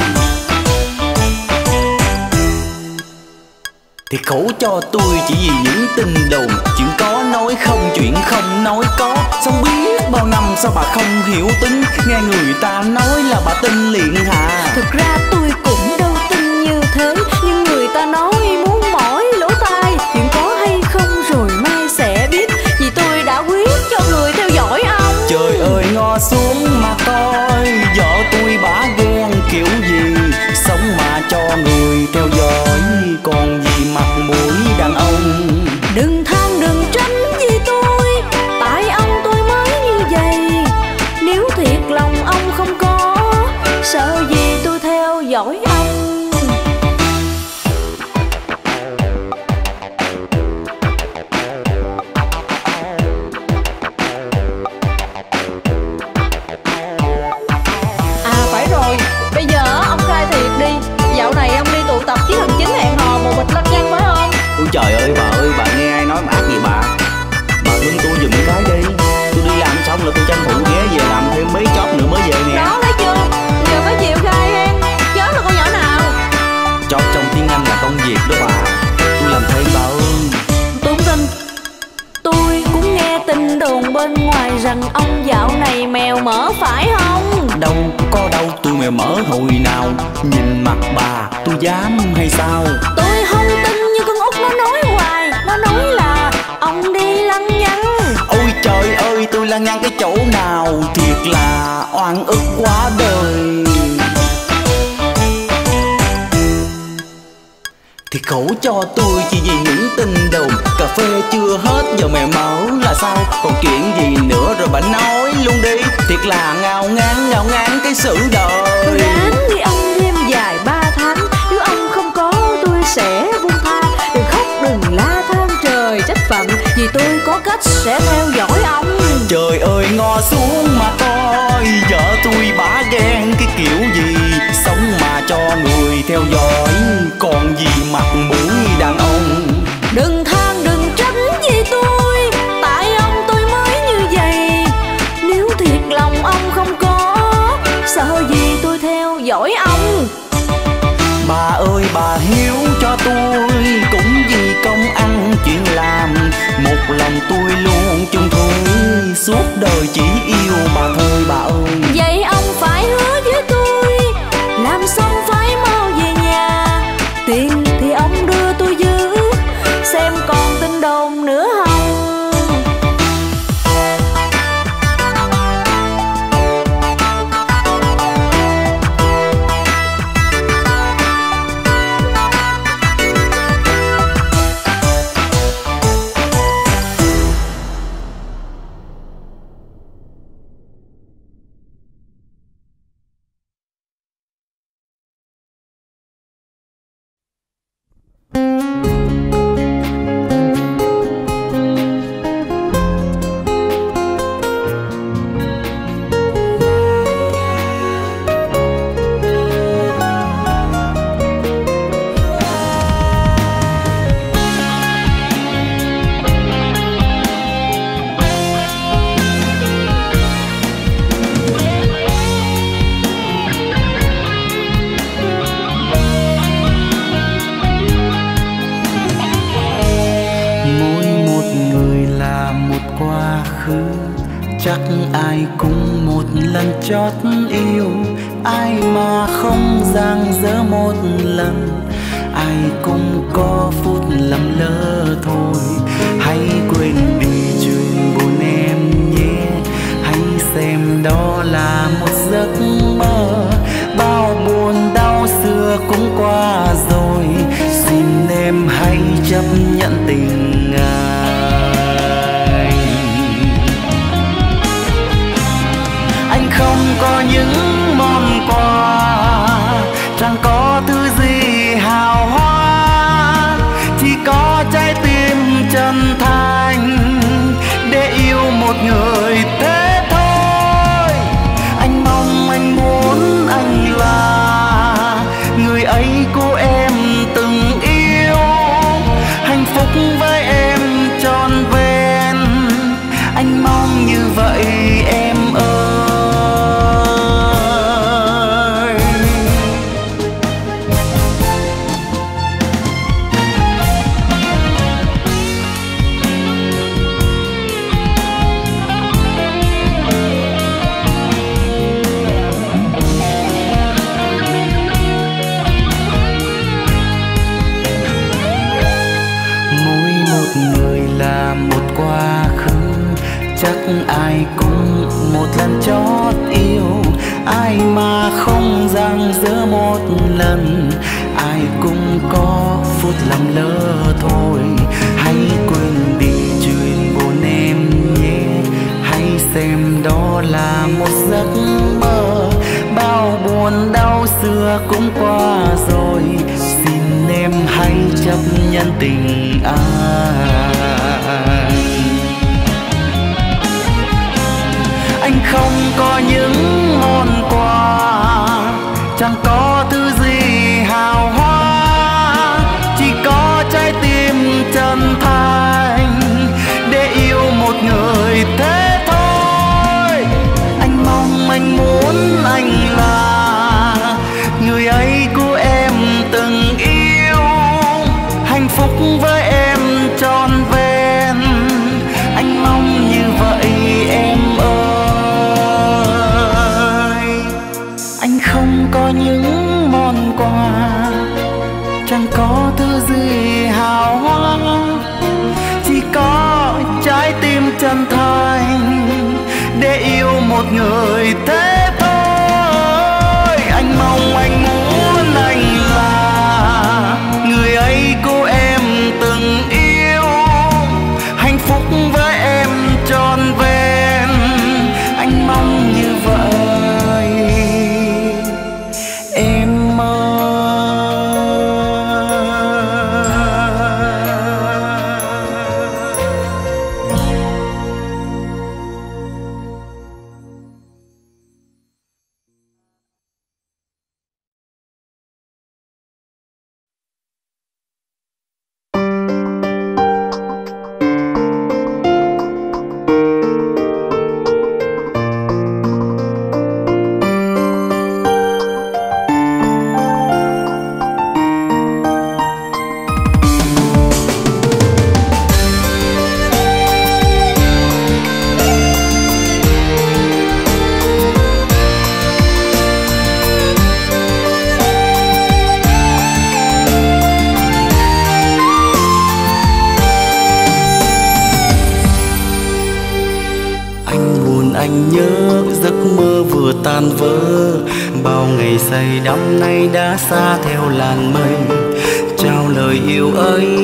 Thì khổ cho tôi chỉ vì những tin đồn. Chuyện có nói không, chuyện không nói có. Xong biết bao năm sao bà không hiểu tính, nghe người ta nói là bà tin liền hả? Thực ra tôi cũng đâu tin như thế, nhưng người ta nói muốn mỏi lỗ tai. Chuyện có hay không rồi mai sẽ biết, vì tôi đã quyết cho người theo dõi ông. Trời ơi, ngó xuống mà coi, vợ tôi bả ghen kiểu gì. Sống mà cho người theo dõi, còn gì mặt mũi đàn ông. Đừng than đừng tránh vì tôi, tại ông tôi mới như vậy. Nếu thiệt lòng ông không có, sợ gì tôi theo dõi ông. À phải rồi, bây giờ ông khai thiệt đi. Dạo này ông đi tụ tập với thằng Chính hẹn hò một bịch lăng nhăng phải không? Ôi trời ơi, bà nghe ai nói mà ác gì bà. Bà thương tôi giùm cái đi. Tôi đi làm xong là tôi tranh thủ ghé về làm thêm mấy chóp nữa mới về nè. Đó thấy chưa, giờ mới chịu khai hen. Chóp là con nhỏ nào? Chóp trong tiếng Anh là công việc đó bà. Tôi làm thêm bà ơi. Tôi không tin. Tôi cũng nghe tin đồn bên ngoài rằng ông dạo này mèo mỡ phải không? Đâu có đâu, tôi mèo mỡ hồi nào. Nhìn mặt bà tôi dám hay sao? Tôi không tin như con út nó nói hoài. Nó nói là ông đi lăng nhăng. Ôi trời ơi, tôi lăng nhăng cái chỗ nào? Thiệt là oan ức quá đời. Thì khổ cho tôi chỉ vì những tin đồn. Cà phê chưa hết giờ mèo mỡ là sao? Còn chuyện gì nữa rồi bà nói luôn đi. Thiệt là ngao ngán cái sự đời. Ráng đi ông thêm dài 3 tháng. Nếu ông không có tôi sẽ buông tha. Đừng khóc đừng la than trời trách phận, vì tôi có cách sẽ theo dõi ông. Trời ơi ngó xuống mà coi, vợ tôi bả ghen cái kiểu gì. Sống mà cho người theo dõi, còn gì mặt mũi đàn ông. Đừng than đừng tránh vì tôi, tại ông tôi mới như vậy. Nếu thiệt lòng ông không có, sợ gì tôi theo dõi ông. Bà ơi bà hiếu cho tôi, cũng vì công ăn chuyện làm. Một lòng tôi luôn chung thủy, suốt đời chỉ yêu bà thôi bà ơi. Vậy ông phải hứa với tôi, làm xong phải mau về nhà. Tiền thì ông đưa tôi giữ, xem còn tin đồn nữa không. ai cũng một lần chót yêu, ai mà không dang dở một lần. Ai cũng có phút lầm lỡ thôi, hãy quên đi chuyện buồn em nhé. Hãy xem đó là một giấc mơ, bao buồn đau xưa cũng qua rồi. Xin em hãy chấp nhận tình anh. Anh không có những món quà, chẳng có thứ gì hào hoa, chỉ có trái tim chân thành để yêu một người thế thôi. Anh mong, anh muốn anh là người ấy cô em từng yêu. Hạnh phúc với em trọn vẹn, anh mong như vậy em ơi. Ai cũng một lần chót yêu, ai mà không dang dở một lần. Ai cũng có phút lầm lỡ thôi, hãy quên đi chuyện buồn em nhé. Hãy xem đó là một giấc mơ, bao buồn đau xưa cũng qua rồi. Xin em hãy chấp nhận tình anh. Anh không có những món quà, chẳng có thứ gì hào hoa, chỉ có trái tim chân thành để yêu một người thế thôi. Anh mong, anh muốn anh là người ấy của em từng yêu. Hạnh phúc với em trọn vẹn, anh mong như vậy em ơi. Không có những món quà, chẳng có thứ gì hào hoa, chỉ có trái tim chân thành để yêu một người thế thôi. Anh mong, anh muốn anh là người ấy cô em từng yêu. Hạnh phúc với em trọn vẹn, anh mong như vậy. Năm nay đã xa theo làn mây, trao lời yêu ấy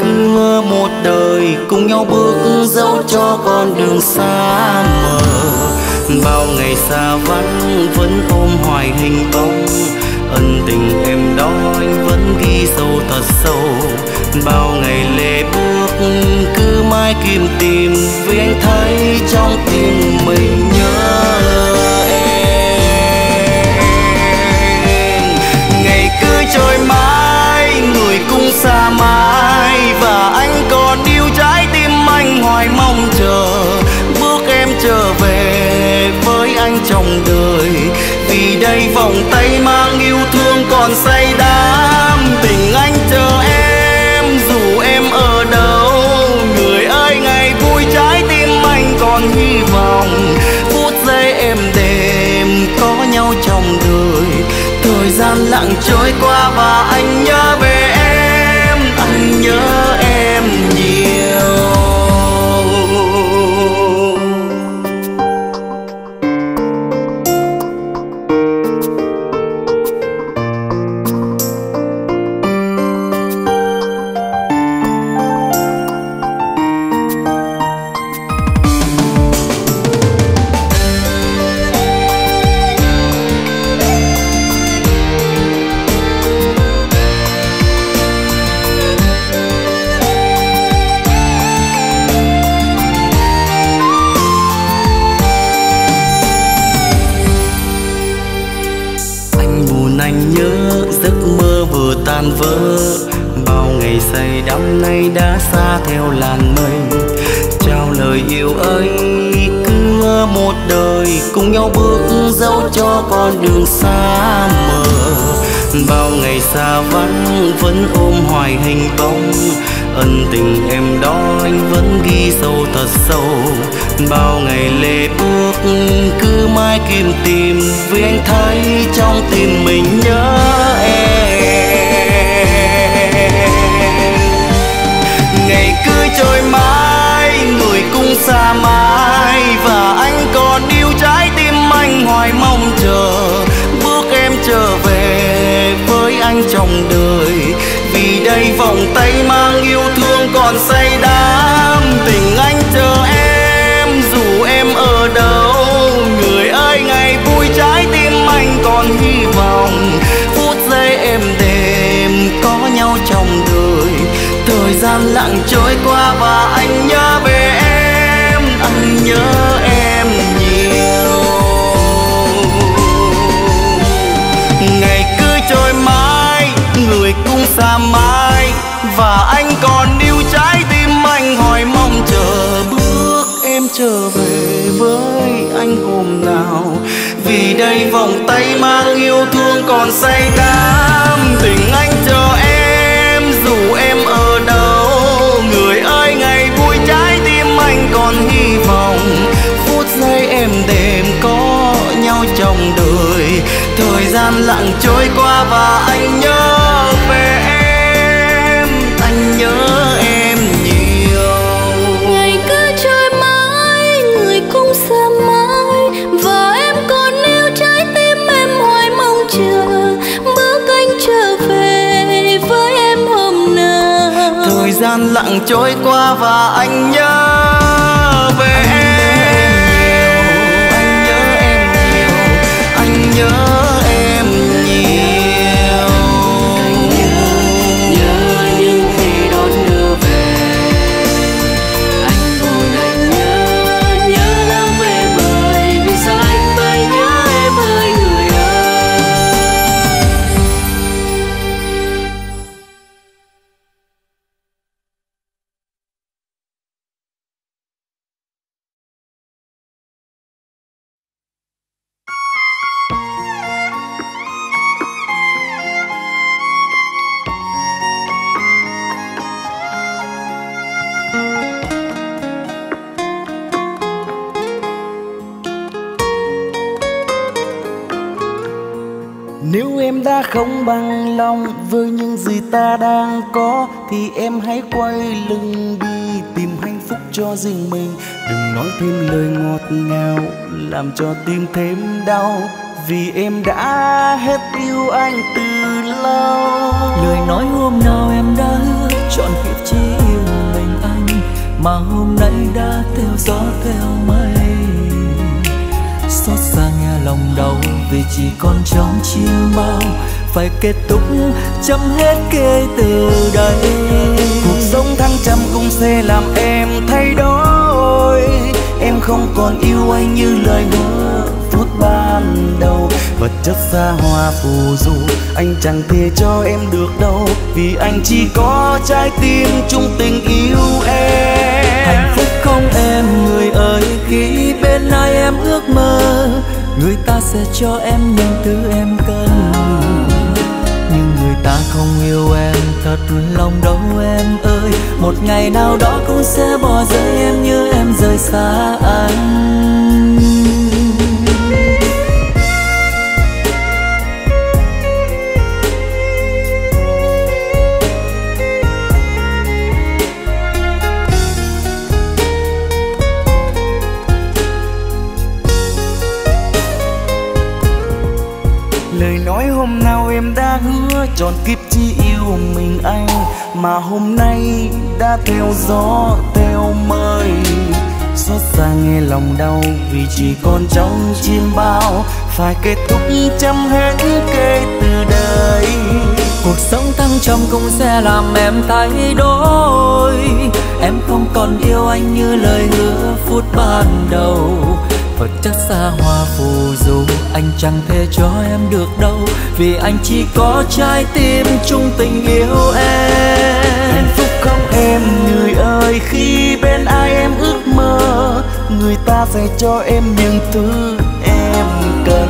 cứ mơ một đời, cùng nhau bước dẫu cho con đường xa mờ. Bao ngày xa vắng vẫn ôm hoài hình bóng, ân tình em đó anh vẫn ghi sâu thật sâu. Bao ngày lê bước cứ mãi kiếm tìm, vì anh thấy trong tim mình nhớ trời mãi, người cũng xa mãi. Và anh còn yêu trái tim anh hoài mong chờ, bước em trở về với anh trong đời. Vì đây vòng tay mang yêu thương còn say đắm, tình anh chờ em dù em ở đâu. Người ơi ngày vui trái tim anh còn hy vọng, gian lặng trôi qua và anh nhớ về em, anh nhớ em nhiều. Vỡ bao ngày say đắm nay đã xa theo làn mây, trao lời yêu ấy cứ mơ một đời cùng nhau bước dẫu cho con đường xa mờ. Bao ngày xa vắng vẫn ôm hoài hình bóng, ân tình em đó anh vẫn ghi sâu thật sâu. Bao ngày lê bước cứ mãi kiếm tìm, vì anh thấy trong tim mình nhớ em. Ngày cứ trôi mãi, người cũng xa mãi, và anh còn yêu trái tim anh hoài mong chờ bước em trở về với anh trong đời. Vì đây vòng tay mang yêu thương còn say đắm, tình anh chờ em dù em ở đâu. Người ơi ngày vui trái tim anh còn hy vọng, phút giây em đêm có nhau trong đời. Thời gian lặng trôi qua và anh nhớ về em, anh nhớ em nhiều. Ngày cứ trôi mãi, người cũng xa mãi, và anh còn yêu trái tim anh hỏi mong chờ bước em trở về với anh hôm nào. Vì đây vòng tay mang yêu thương còn say đắm, tình anh chờ em dù em ở đâu. Người ơi ngày vui trái tim anh còn hy vọng, phút giây em đêm có nhau trong đời. Thời gian lặng trôi qua và anh nhớ về em, anh nhớ em nhiều. Ngày cứ trôi mãi, người cũng xa mãi, và em còn yêu trái tim em hoài mong chờ bước anh trở về với em hôm nào. Thời gian lặng trôi qua và anh nhớ về em, anh nhớ em nhiều, anh nhớ. Không bằng lòng với những gì ta đang có thì em hãy quay lưng đi, tìm hạnh phúc cho riêng mình. Đừng nói thêm lời ngọt ngào làm cho tim thêm đau, vì em đã hết yêu anh từ lâu. Lời nói hôm nào em đã hứa chọn kiếp chỉ yêu mình anh, mà hôm nay đã theo gió theo mây. Xót xa nghe lòng đau vì chỉ còn trong chim bao, phải kết thúc chấm hết kể từ đây. Cuộc sống thăng trầm cũng sẽ làm em thay đổi, em không còn yêu anh như lời hứa phút ban đầu. Vật chất xa hoa phù du anh chẳng thể cho em được đâu, vì anh chỉ có trái tim chung tình yêu em. Hạnh phúc không em người ơi, khi bên ai em ước mơ, người ta sẽ cho em những thứ em cần. Nhưng người ta không yêu em thật lòng đâu em ơi, một ngày nào đó cũng sẽ bỏ rơi em như em rời xa anh. Lời nói hôm nào em đã hứa trọn kiếp chỉ yêu mình anh, mà hôm nay đã theo gió theo mây xót xa nghe lòng đau, vì chỉ còn trong chim bao phải kết thúc chấm hết kể từ đây. Cuộc sống thăng trầm cũng sẽ làm em thay đổi, em không còn yêu anh như lời hứa phút ban đầu. Vật chất xa hoa phù du anh chẳng thể cho em được đâu, vì anh chỉ có trái tim chung tình yêu em. Hạnh phúc không em người ơi, khi bên ai em ước mơ, người ta sẽ cho em những thứ em cần,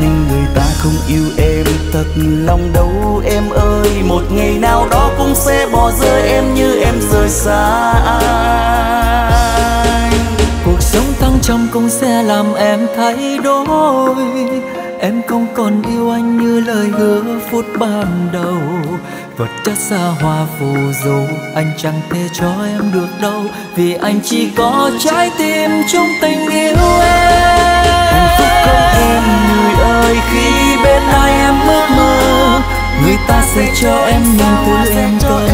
nhưng người ta không yêu em thật lòng đâu em ơi. Một ngày nào đó cũng sẽ bỏ rơi em như em rời xa anh. Cuộc sống thăng trầm cũng sẽ làm em thay đổi, em không còn yêu anh như lời hứa phút ban đầu. Vật chất xa hoa phù du anh chẳng thể cho em được đâu, vì anh chỉ có trái tim chung tình yêu em. Hạnh phúc không em người ơi, khi bên ai em ước mơ, người ta sẽ cho em những thứ em cần,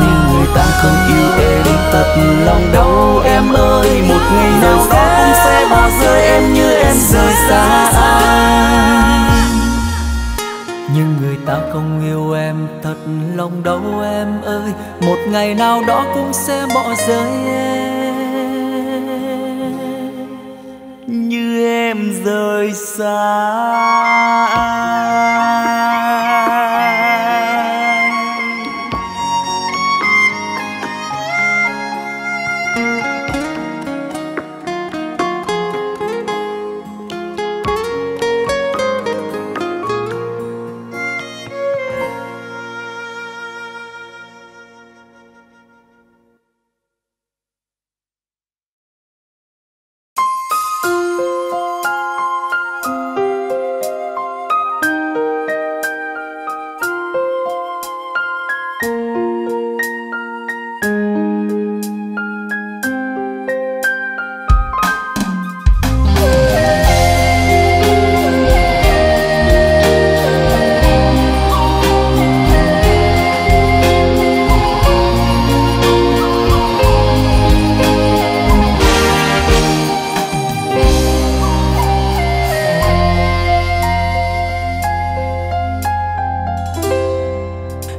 nhưng người ta không yêu em thật lòng đâu em ơi. Một ngày nào đó cũng sẽ bỏ rơi em như em rời xa anh, nhưng người ta không yêu em thật lòng đâu em ơi. Một ngày nào đó cũng sẽ bỏ rơi em như em rời xa anh.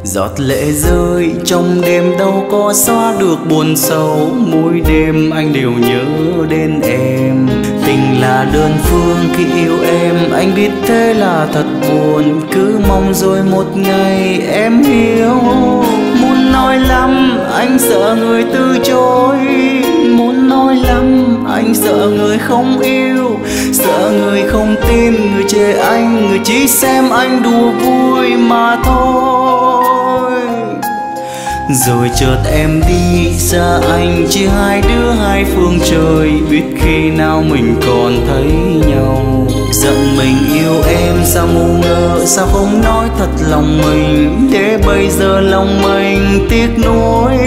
Giọt lệ rơi trong đêm đâu có xóa được buồn sầu, mỗi đêm anh đều nhớ đến em. Tình là đơn phương, khi yêu em anh biết thế là thật buồn, cứ mong rồi một ngày em hiểu. Muốn nói lắm anh sợ người từ chối, muốn nói lắm anh sợ người không yêu, sợ người không tin, người chê anh, người chỉ xem anh đùa vui mà thôi. Rồi chợt em đi xa anh, chỉ hai đứa hai phương trời, biết khi nào mình còn thấy nhau. Giận mình yêu em sao ngu ngơ, sao không nói thật lòng mình, để bây giờ lòng mình tiếc nuối.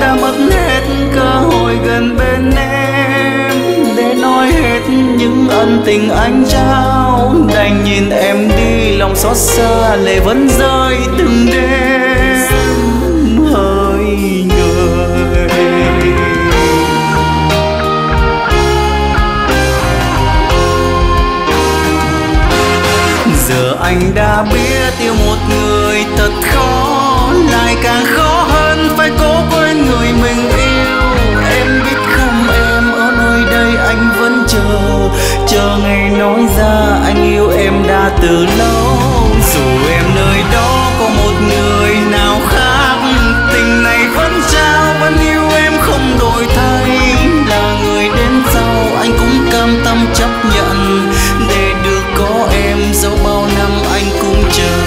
Đã mất hết cơ hội gần bên em, để nói hết những ân tình anh trao. Đành nhìn em đi, lòng xót xa lệ vẫn rơi từng đêm. Giờ anh đã biết yêu một người thật khó, lại càng khó hơn phải cố với người mình yêu. Em biết không em, ở nơi đây anh vẫn chờ, chờ ngày nói ra anh yêu em đã từ lâu. Dù em nơi đó có một người nào khác, tình này vẫn trao, vẫn yêu em không đổi thay. Là người đến sau anh cũng cam tâm chấp nhận, để được có em dẫu bao năm anh cũng chờ.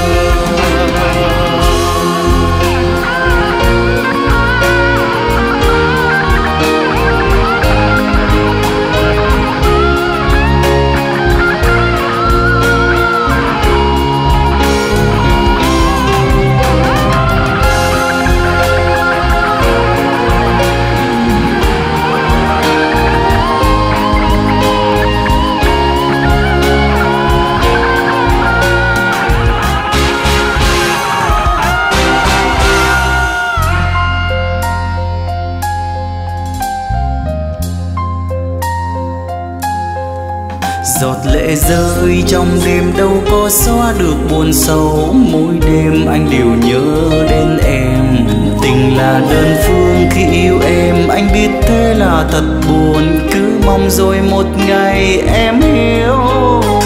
rơi trong đêm đâu có xóa được buồn sâu. Mỗi đêm anh đều nhớ đến em. Tình là đơn phương khi yêu em, anh biết thế là thật buồn. Cứ mong rồi một ngày em hiểu.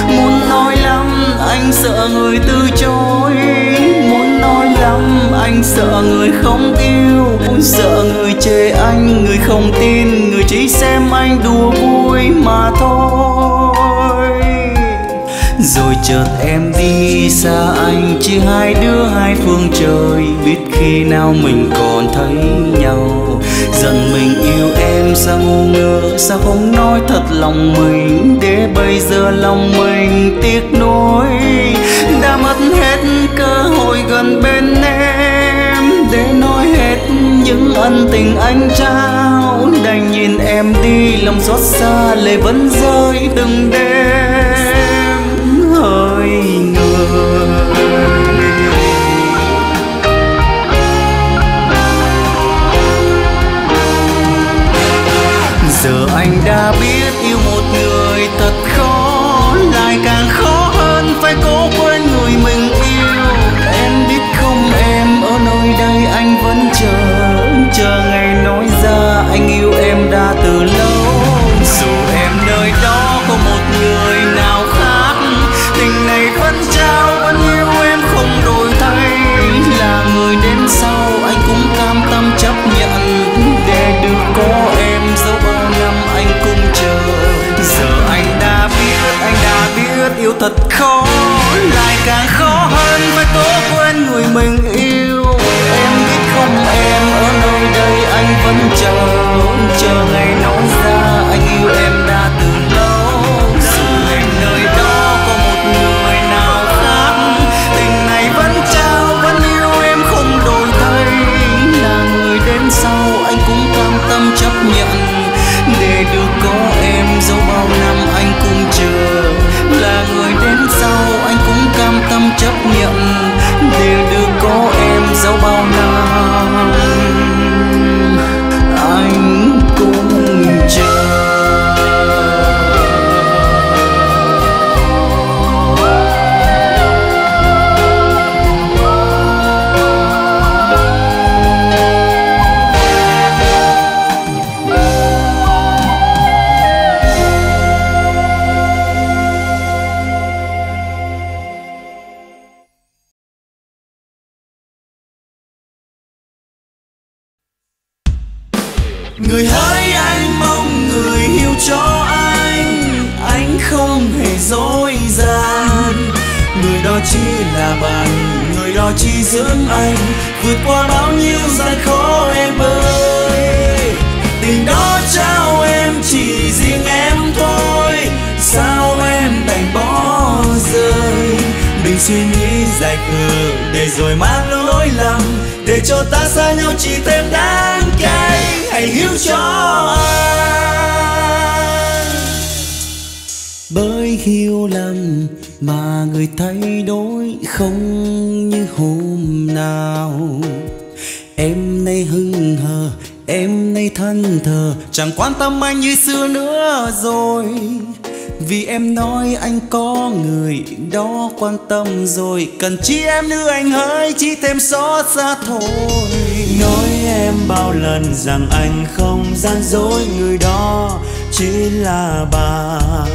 Muốn nói lắm anh sợ người từ chối, muốn nói lắm anh sợ người không yêu, muốn sợ người chê anh, người không tin, người chỉ xem anh đùa vui mà thôi. Rồi chợt em đi xa anh, chỉ hai đứa hai phương trời, biết khi nào mình còn thấy nhau. Dần mình yêu em sao ngu ngơ, sao không nói thật lòng mình, để bây giờ lòng mình tiếc nuối. Đã mất hết cơ hội gần bên em, để nói hết những ân tình anh trao. Đành nhìn em đi lòng xót xa, lệ vẫn rơi từng đêm hỡi người. Giờ anh đã biết yêu một người thật khó, lại càng khó hơn phải cố quên người mình yêu. Em biết không em, ở nơi đây anh vẫn chờ, chờ ngày nói ra anh yêu em đã từ lâu. Dù em nơi đó có một người nào khác, tình này vẫn trao vẫn yêu em không đổi thay. Là người đến sau anh cũng cam tâm chấp nhận, để được có em dẫu bao năm anh cũng chờ. Giờ anh đã biết yêu thật khó, lại càng khó hơn phải cố quên người mình yêu. Em biết không em, ở nơi đây anh vẫn chờ, chờ ngày nói ra anh yêu em đã từ lâu. Dù em nơi đó có một người nào khác, tình này vẫn trao vẫn yêu em không đổi thay. Là người đến sau anh cũng cam tâm chấp nhận, để được có em dẫu bao năm anh cũng chờ. Là người đến sau anh cũng cam tâm chấp nhận, để được có em dẫu bao năm anh cũng chờ. Người hỡi anh mong người hiểu cho anh không hề dối gian. Người đó chỉ là bạn, người đó chỉ dưỡng anh vượt qua bao nhiêu gian khó em ơi. Tình đó trao em chỉ riêng em thôi, sao em đành bỏ rơi. Mình suy nghĩ dài khờ để rồi mang lỗi lầm, để cho ta xa nhau chỉ thêm đáng cay. Hãy hiểu cho anh, bởi hiểu lầm mà người thay đổi không như hôm nào. Em nay hững hờ, em nay thân thờ, chẳng quan tâm anh như xưa nữa rồi. Vì em nói anh có người đó quan tâm rồi, cần chi em nữa anh hỡi, chỉ thêm xót xa thôi. Nói em bao lần rằng anh không gian dối, người đó chỉ là bạn,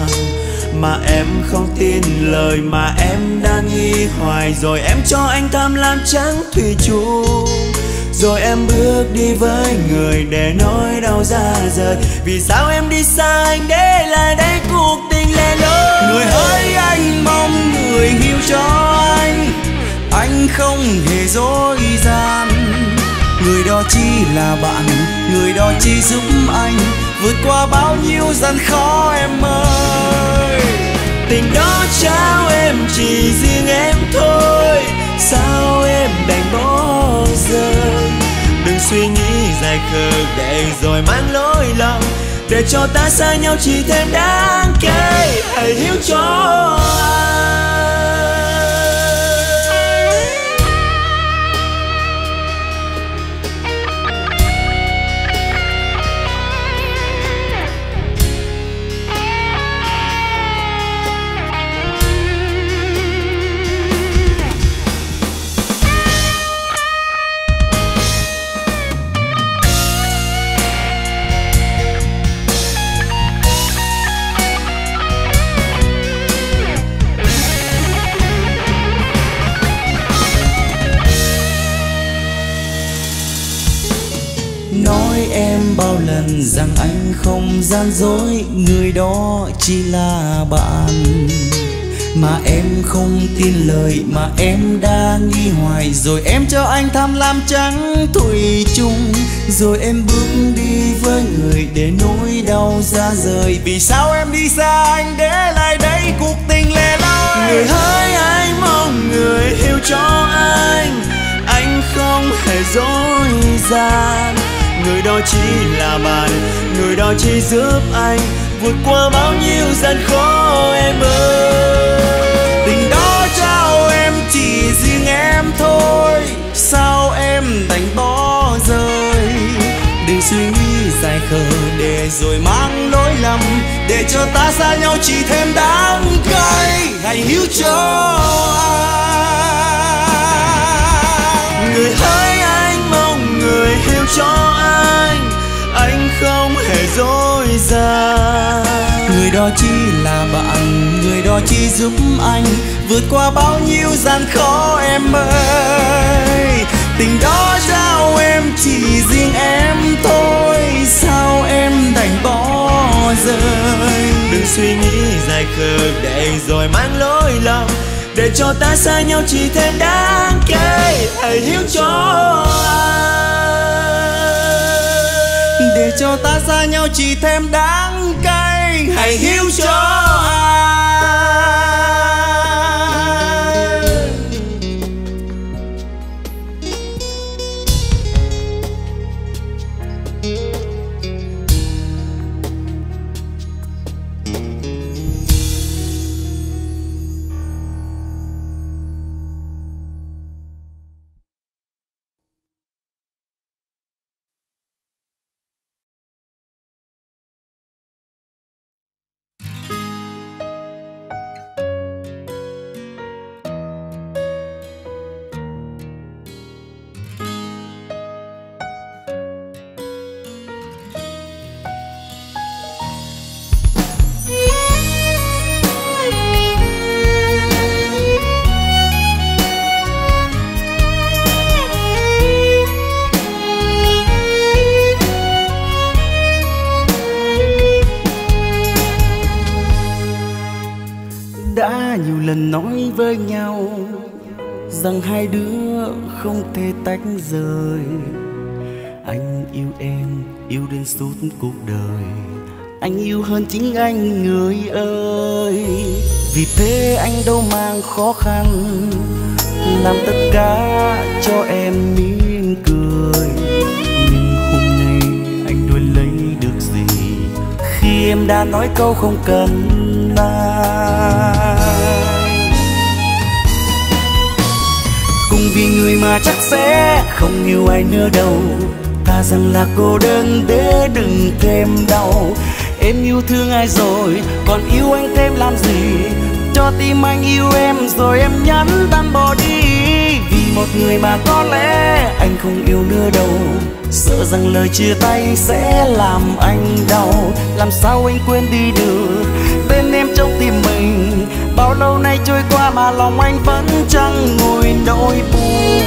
mà em không tin lời mà em đã nghi hoài. Rồi em cho anh tham lam trắng thủy chung, rồi em bước đi với người để nói đau ra rời. Vì sao em đi xa anh để lại đây cuộc tình lẻ loi. Người hỡi anh mong người hiểu cho anh không hề dối gian. Người đó chỉ là bạn, người đó chỉ giúp anh vượt qua bao nhiêu gian khó em ơi. Tình đó trao em chỉ riêng em thôi, sao em đành bỏ rơi. Đừng suy nghĩ dài khờ để rồi mang lỗi lầm, để cho ta xa nhau chỉ thêm đáng cay. Hãy hiểu cho anh. nhận rằng anh không gian dối, người đó chỉ là bạn. Mà em không tin lời mà em đã nghi hoài, rồi em cho anh tham lam trắng thủy chung. Rồi em bước đi với người để nỗi đau ra rời. Vì sao em đi xa anh để lại đây cuộc tình lẻ loi? Người hỡi, anh mong người yêu cho anh không hề dối gian. Người đó chỉ là bạn, người đó chỉ giúp anh vượt qua bao nhiêu gian khó em ơi. Tình đó trao em chỉ riêng em thôi, sao em đành bỏ rơi? Đừng suy nghĩ dài khờ để rồi mang lỗi lầm, để cho ta xa nhau chỉ thêm đắng cay. Hãy hiểu cho anh, người hỡi, anh mong người hiểu cho anh không hề dối gian. Người đó chỉ là bạn, người đó chỉ giúp anh vượt qua bao nhiêu gian khó em ơi. Tình đó trao em chỉ riêng em thôi, sao em đành bỏ rơi? Đừng suy nghĩ dài khờ để rồi mang lỗi lầm, để cho ta xa nhau chỉ thêm đáng kể. Hãy hiểu cho anh, để cho ta xa nhau chỉ thêm đắng cay. Hãy hiểu cho anh. Nói với nhau rằng hai đứa không thể tách rời. Anh yêu em, yêu đến suốt cuộc đời. Anh yêu hơn chính anh người ơi. Vì thế anh đâu mang khó khăn, làm tất cả cho em mỉm cười. Nhưng hôm nay anh đuổi lấy được gì khi em đã nói câu không cần anh? Cùng vì người mà chắc sẽ không yêu ai nữa đâu, ta rằng là cô đơn để đừng thêm đau. Em yêu thương ai rồi, còn yêu anh thêm làm gì? Cho tim anh yêu em rồi em nhắn tan bỏ đi. Vì một người mà có lẽ anh không yêu nữa đâu, sợ rằng lời chia tay sẽ làm anh đau. Làm sao anh quên đi được tên em trong tim mình? Bao lâu nay trôi qua mà lòng anh vẫn chẳng nguôi nỗi buồn.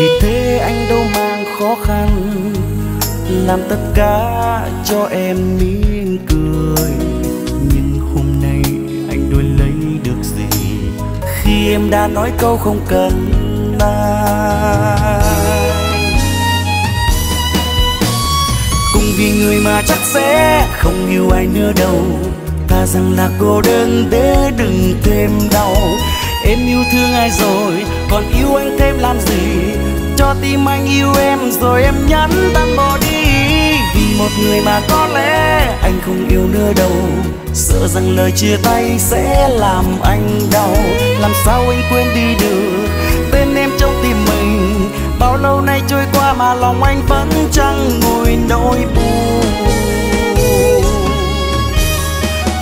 Vì thế anh đâu mang khó khăn, làm tất cả cho em mỉm cười. Nhưng hôm nay anh đuổi lấy được gì khi em đã nói câu không cần ai? Cùng vì người mà chắc sẽ không yêu ai nữa đâu, ta rằng là cô đơn để đừng thêm đau. Em yêu thương ai rồi, còn yêu anh thêm làm gì? Cho tim anh yêu em rồi em nhắn tan bỏ đi. Vì một người mà có lẽ anh không yêu nữa đâu, sợ rằng lời chia tay sẽ làm anh đau. Làm sao anh quên đi được tên em trong tim mình? Bao lâu nay trôi qua mà lòng anh vẫn chẳng nguôi nỗi buồn.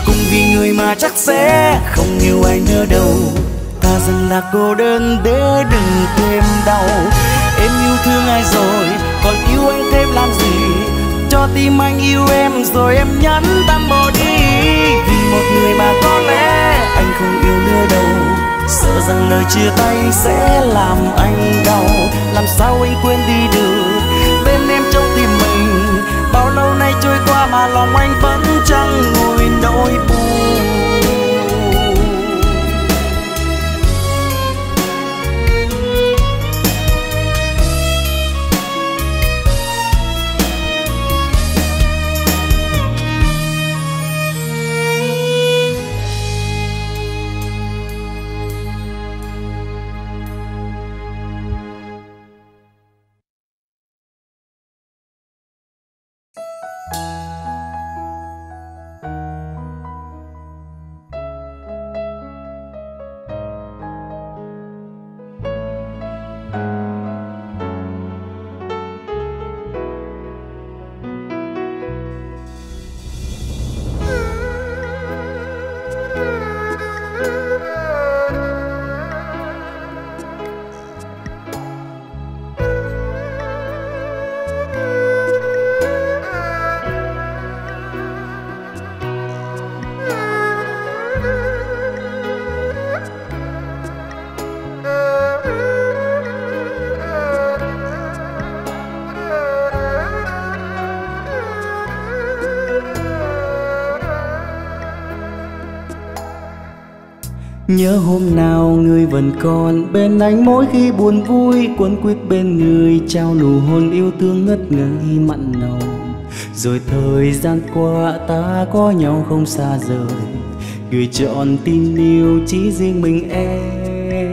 Cùng vì người mà chắc sẽ không yêu ai nữa đâu, ta rằng là cô đơn để đừng thêm đau. Em yêu thương ai rồi, còn yêu anh thêm làm gì? cho tim anh yêu em rồi em nhắn tan bỏ đi. Vì một người mà có lẽ anh không yêu nữa đâu, sợ rằng lời chia tay sẽ làm anh đau. Làm sao anh quên đi được bên em trong tim mình, bao lâu nay trôi qua mà lòng anh vẫn chẳng nguôi nỗi buồn. Nhớ hôm nào người vẫn còn bên anh, mỗi khi buồn vui cuốn quýt bên người, trao nụ hôn yêu thương ngất ngây mặn nồng. Rồi thời gian qua ta có nhau không xa rời, gửi trọn tin yêu chỉ riêng mình em.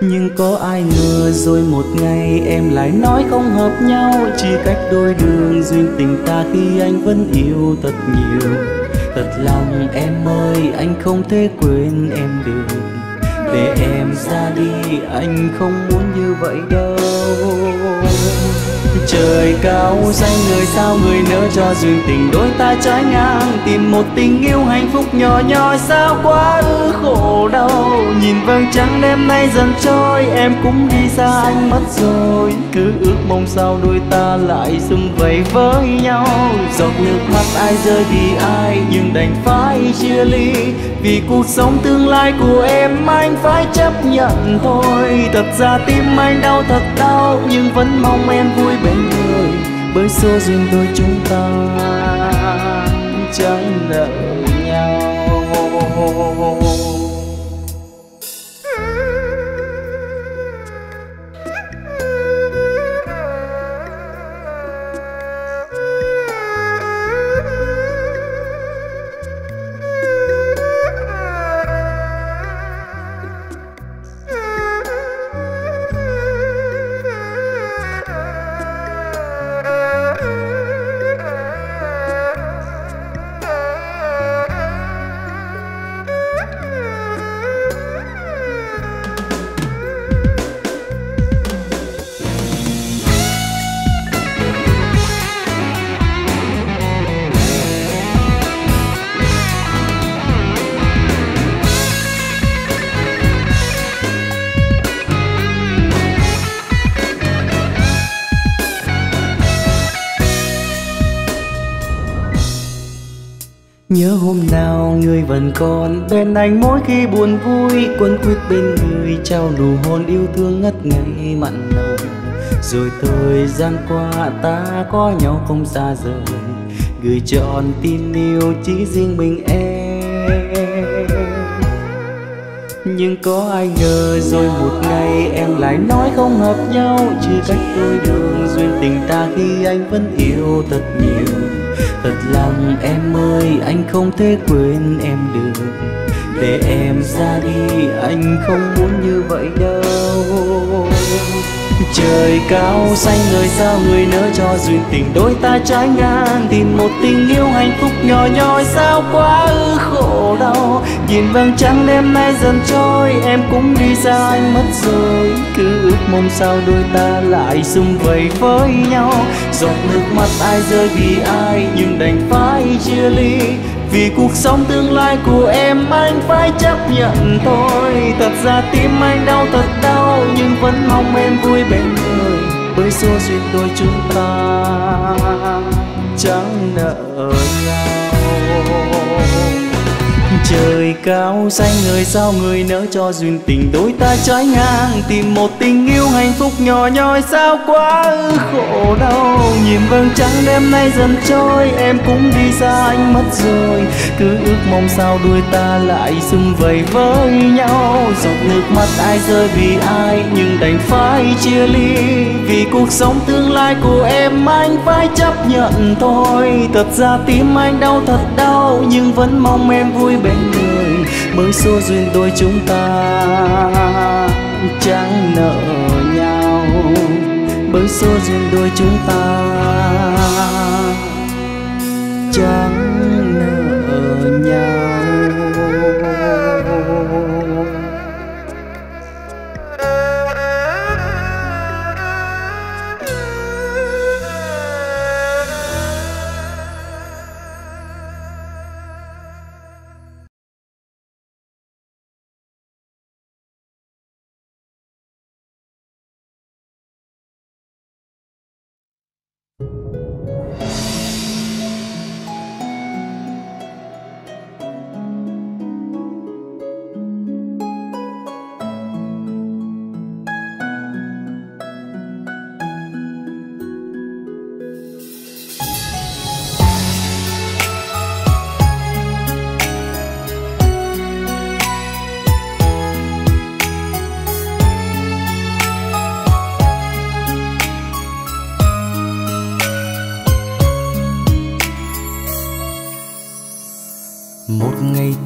Nhưng có ai ngờ rồi một ngày em lại nói không hợp nhau, chia cách đôi đường duyên tình ta khi anh vẫn yêu thật nhiều. Thật lòng em ơi, anh không thể quên em được, để em ra đi anh không muốn như vậy đâu. Trời cao xanh người sao người nỡ cho duyên tình đôi ta trái ngang, tìm một tình yêu hạnh phúc nhỏ nhoi sao quá ư khổ đau. Nhìn vầng trăng đêm nay dần trôi, em cũng đi xa anh mất rồi, cứ ước mong sao đôi ta lại sum vầy với nhau. Giọt nước mắt ai rơi vì ai, nhưng đành phải chia ly, vì cuộc sống tương lai của em anh phải chấp nhận thôi. Thật ra tim anh đau thật đau, nhưng vẫn mong em vui bên người, bởi số duyên đôi chúng ta chẳng nợ nhau. Nhớ hôm nào người vẫn còn bên anh, mỗi khi buồn vui quấn quýt bên người, trao nụ hôn yêu thương ngất ngây mặn nồng. Rồi thời gian qua ta có nhau không xa rời, gửi trọn tin yêu chỉ riêng mình em. Nhưng có ai ngờ rồi một ngày em lại nói không hợp nhau, chia cách đôi đường duyên tình ta khi anh vẫn yêu thật nhiều. Thật lòng em ơi, anh không thể quên em được, để em ra đi anh không muốn như vậy đâu. Trời cao xanh người sao người nỡ cho duyên tình đôi ta trái ngang, tìm một tình yêu hạnh phúc nhỏ nhoi sao quá ư khổ đau. Nhìn vầng trăng đêm nay dần trôi, em cũng đi xa anh mất rồi, cứ ước mong sao đôi ta lại sum vầy với nhau. Giọt nước mắt ai rơi vì ai, nhưng đành phải chia ly, vì cuộc sống tương lai của em anh phải chấp nhận thôi. Thật ra tim anh đau thật đau, nhưng vẫn mong em vui bên người, với số duyên đôi chúng ta chẳng nợ nhau. Trời cao xanh người sao người nỡ cho duyên tình đôi ta trái ngang, tìm một tình yêu hạnh phúc nhỏ nhoi sao quá khổ đau. Nhìn vầng trăng đêm nay dần trôi, em cũng đi xa anh mất rồi, cứ ước mong sao đuôi ta lại sum vầy với nhau. Giọt nước mắt ai rơi vì ai nhưng đành phải chia ly, vì cuộc sống tương lai của em anh phải chấp nhận thôi. Thật ra tim anh đau thật đau nhưng vẫn mong em vui bên người, mới số duyên đôi chúng ta chẳng nợ nhau, mới số duyên đôi chúng ta chẳng nợ nhau.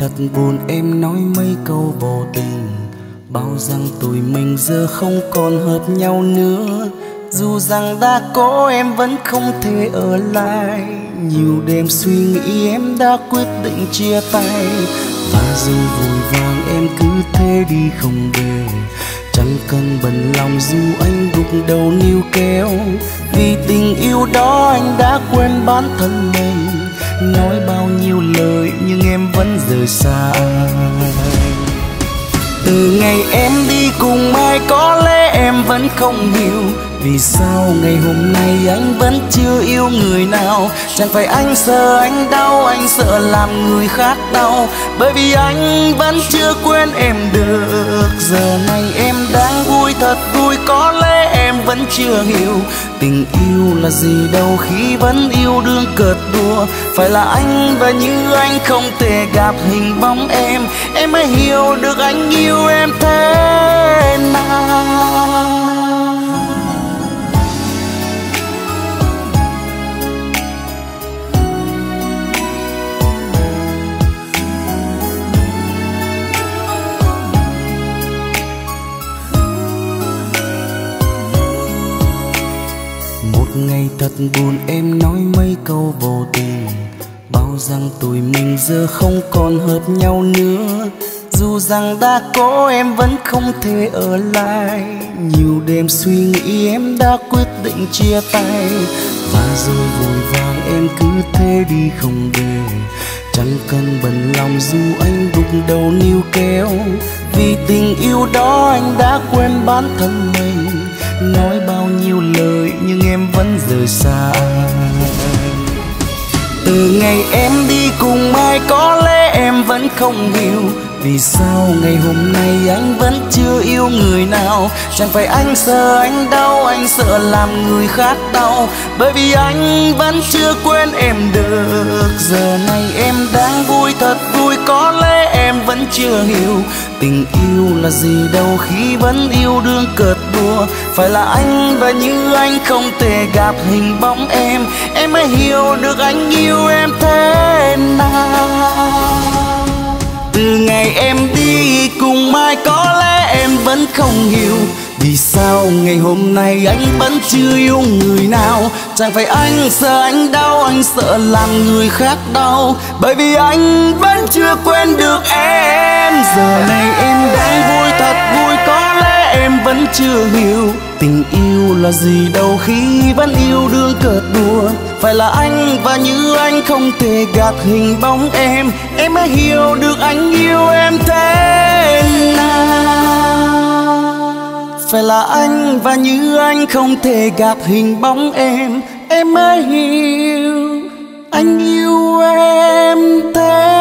Thật buồn em nói mấy câu vô tình, bao rằng tụi mình giờ không còn hợp nhau nữa. Dù rằng đã có em vẫn không thể ở lại, nhiều đêm suy nghĩ em đã quyết định chia tay. Và dù vội vàng em cứ thế đi không về, chẳng cần bận lòng dù anh gục đầu níu kéo. Vì tình yêu đó anh đã quên bản thân mình, nói bao nhiêu lời nhưng em vẫn rời xa. Từ ngày em đi cùng ai có lẽ em vẫn không hiểu, vì sao ngày hôm nay anh vẫn chưa yêu người nào. Chẳng phải anh sợ anh đau, anh sợ làm người khác đau, bởi vì anh vẫn chưa quên em được. Giờ này em đang vui thật vui, có lẽ em vẫn chưa hiểu tình yêu là gì đâu khi vẫn yêu đương cợt đùa. Phải là anh và như anh không thể gặp hình bóng em, em mới hiểu được anh yêu em thế nào. Ngày thật buồn em nói mấy câu vô tình, bao rằng tụi mình giờ không còn hợp nhau nữa. Dù rằng đã có em vẫn không thể ở lại, nhiều đêm suy nghĩ em đã quyết định chia tay. Và rồi vội vàng em cứ thế đi không về, chẳng cần bận lòng dù anh gục đầu níu kéo. Vì tình yêu đó anh đã quên bản thân mình, nói bao nhiêu lời nhưng em vẫn rời xa. Từ ngày em đi cùng ai có lẽ em vẫn không hiểu, vì sao ngày hôm nay anh vẫn chưa yêu người nào. Chẳng phải anh sợ anh đau, anh sợ làm người khác đau, bởi vì anh vẫn chưa quên em được. Giờ này em đang vui thật vui, có lẽ em vẫn chưa hiểu tình yêu là gì đâu khi vẫn yêu đương cợt đùa. Phải là anh và như anh không thể gặp hình bóng em mới hiểu được anh yêu em thế nào. Từ ngày em đi cùng mai có lẽ em vẫn không hiểu, vì sao ngày hôm nay anh vẫn chưa yêu người nào. Chẳng phải anh sợ anh đau, anh sợ làm người khác đau, bởi vì anh vẫn chưa quên được em. Giờ này em đang vui thật vui, có lẽ em vẫn chưa hiểu tình yêu là gì đâu khi vẫn yêu đương cợt đùa. Phải là anh và như anh không thể gạt hình bóng em mới hiểu được anh yêu em thế nào. Phải là anh và như anh không thể gạt hình bóng em mới hiểu anh yêu em thế.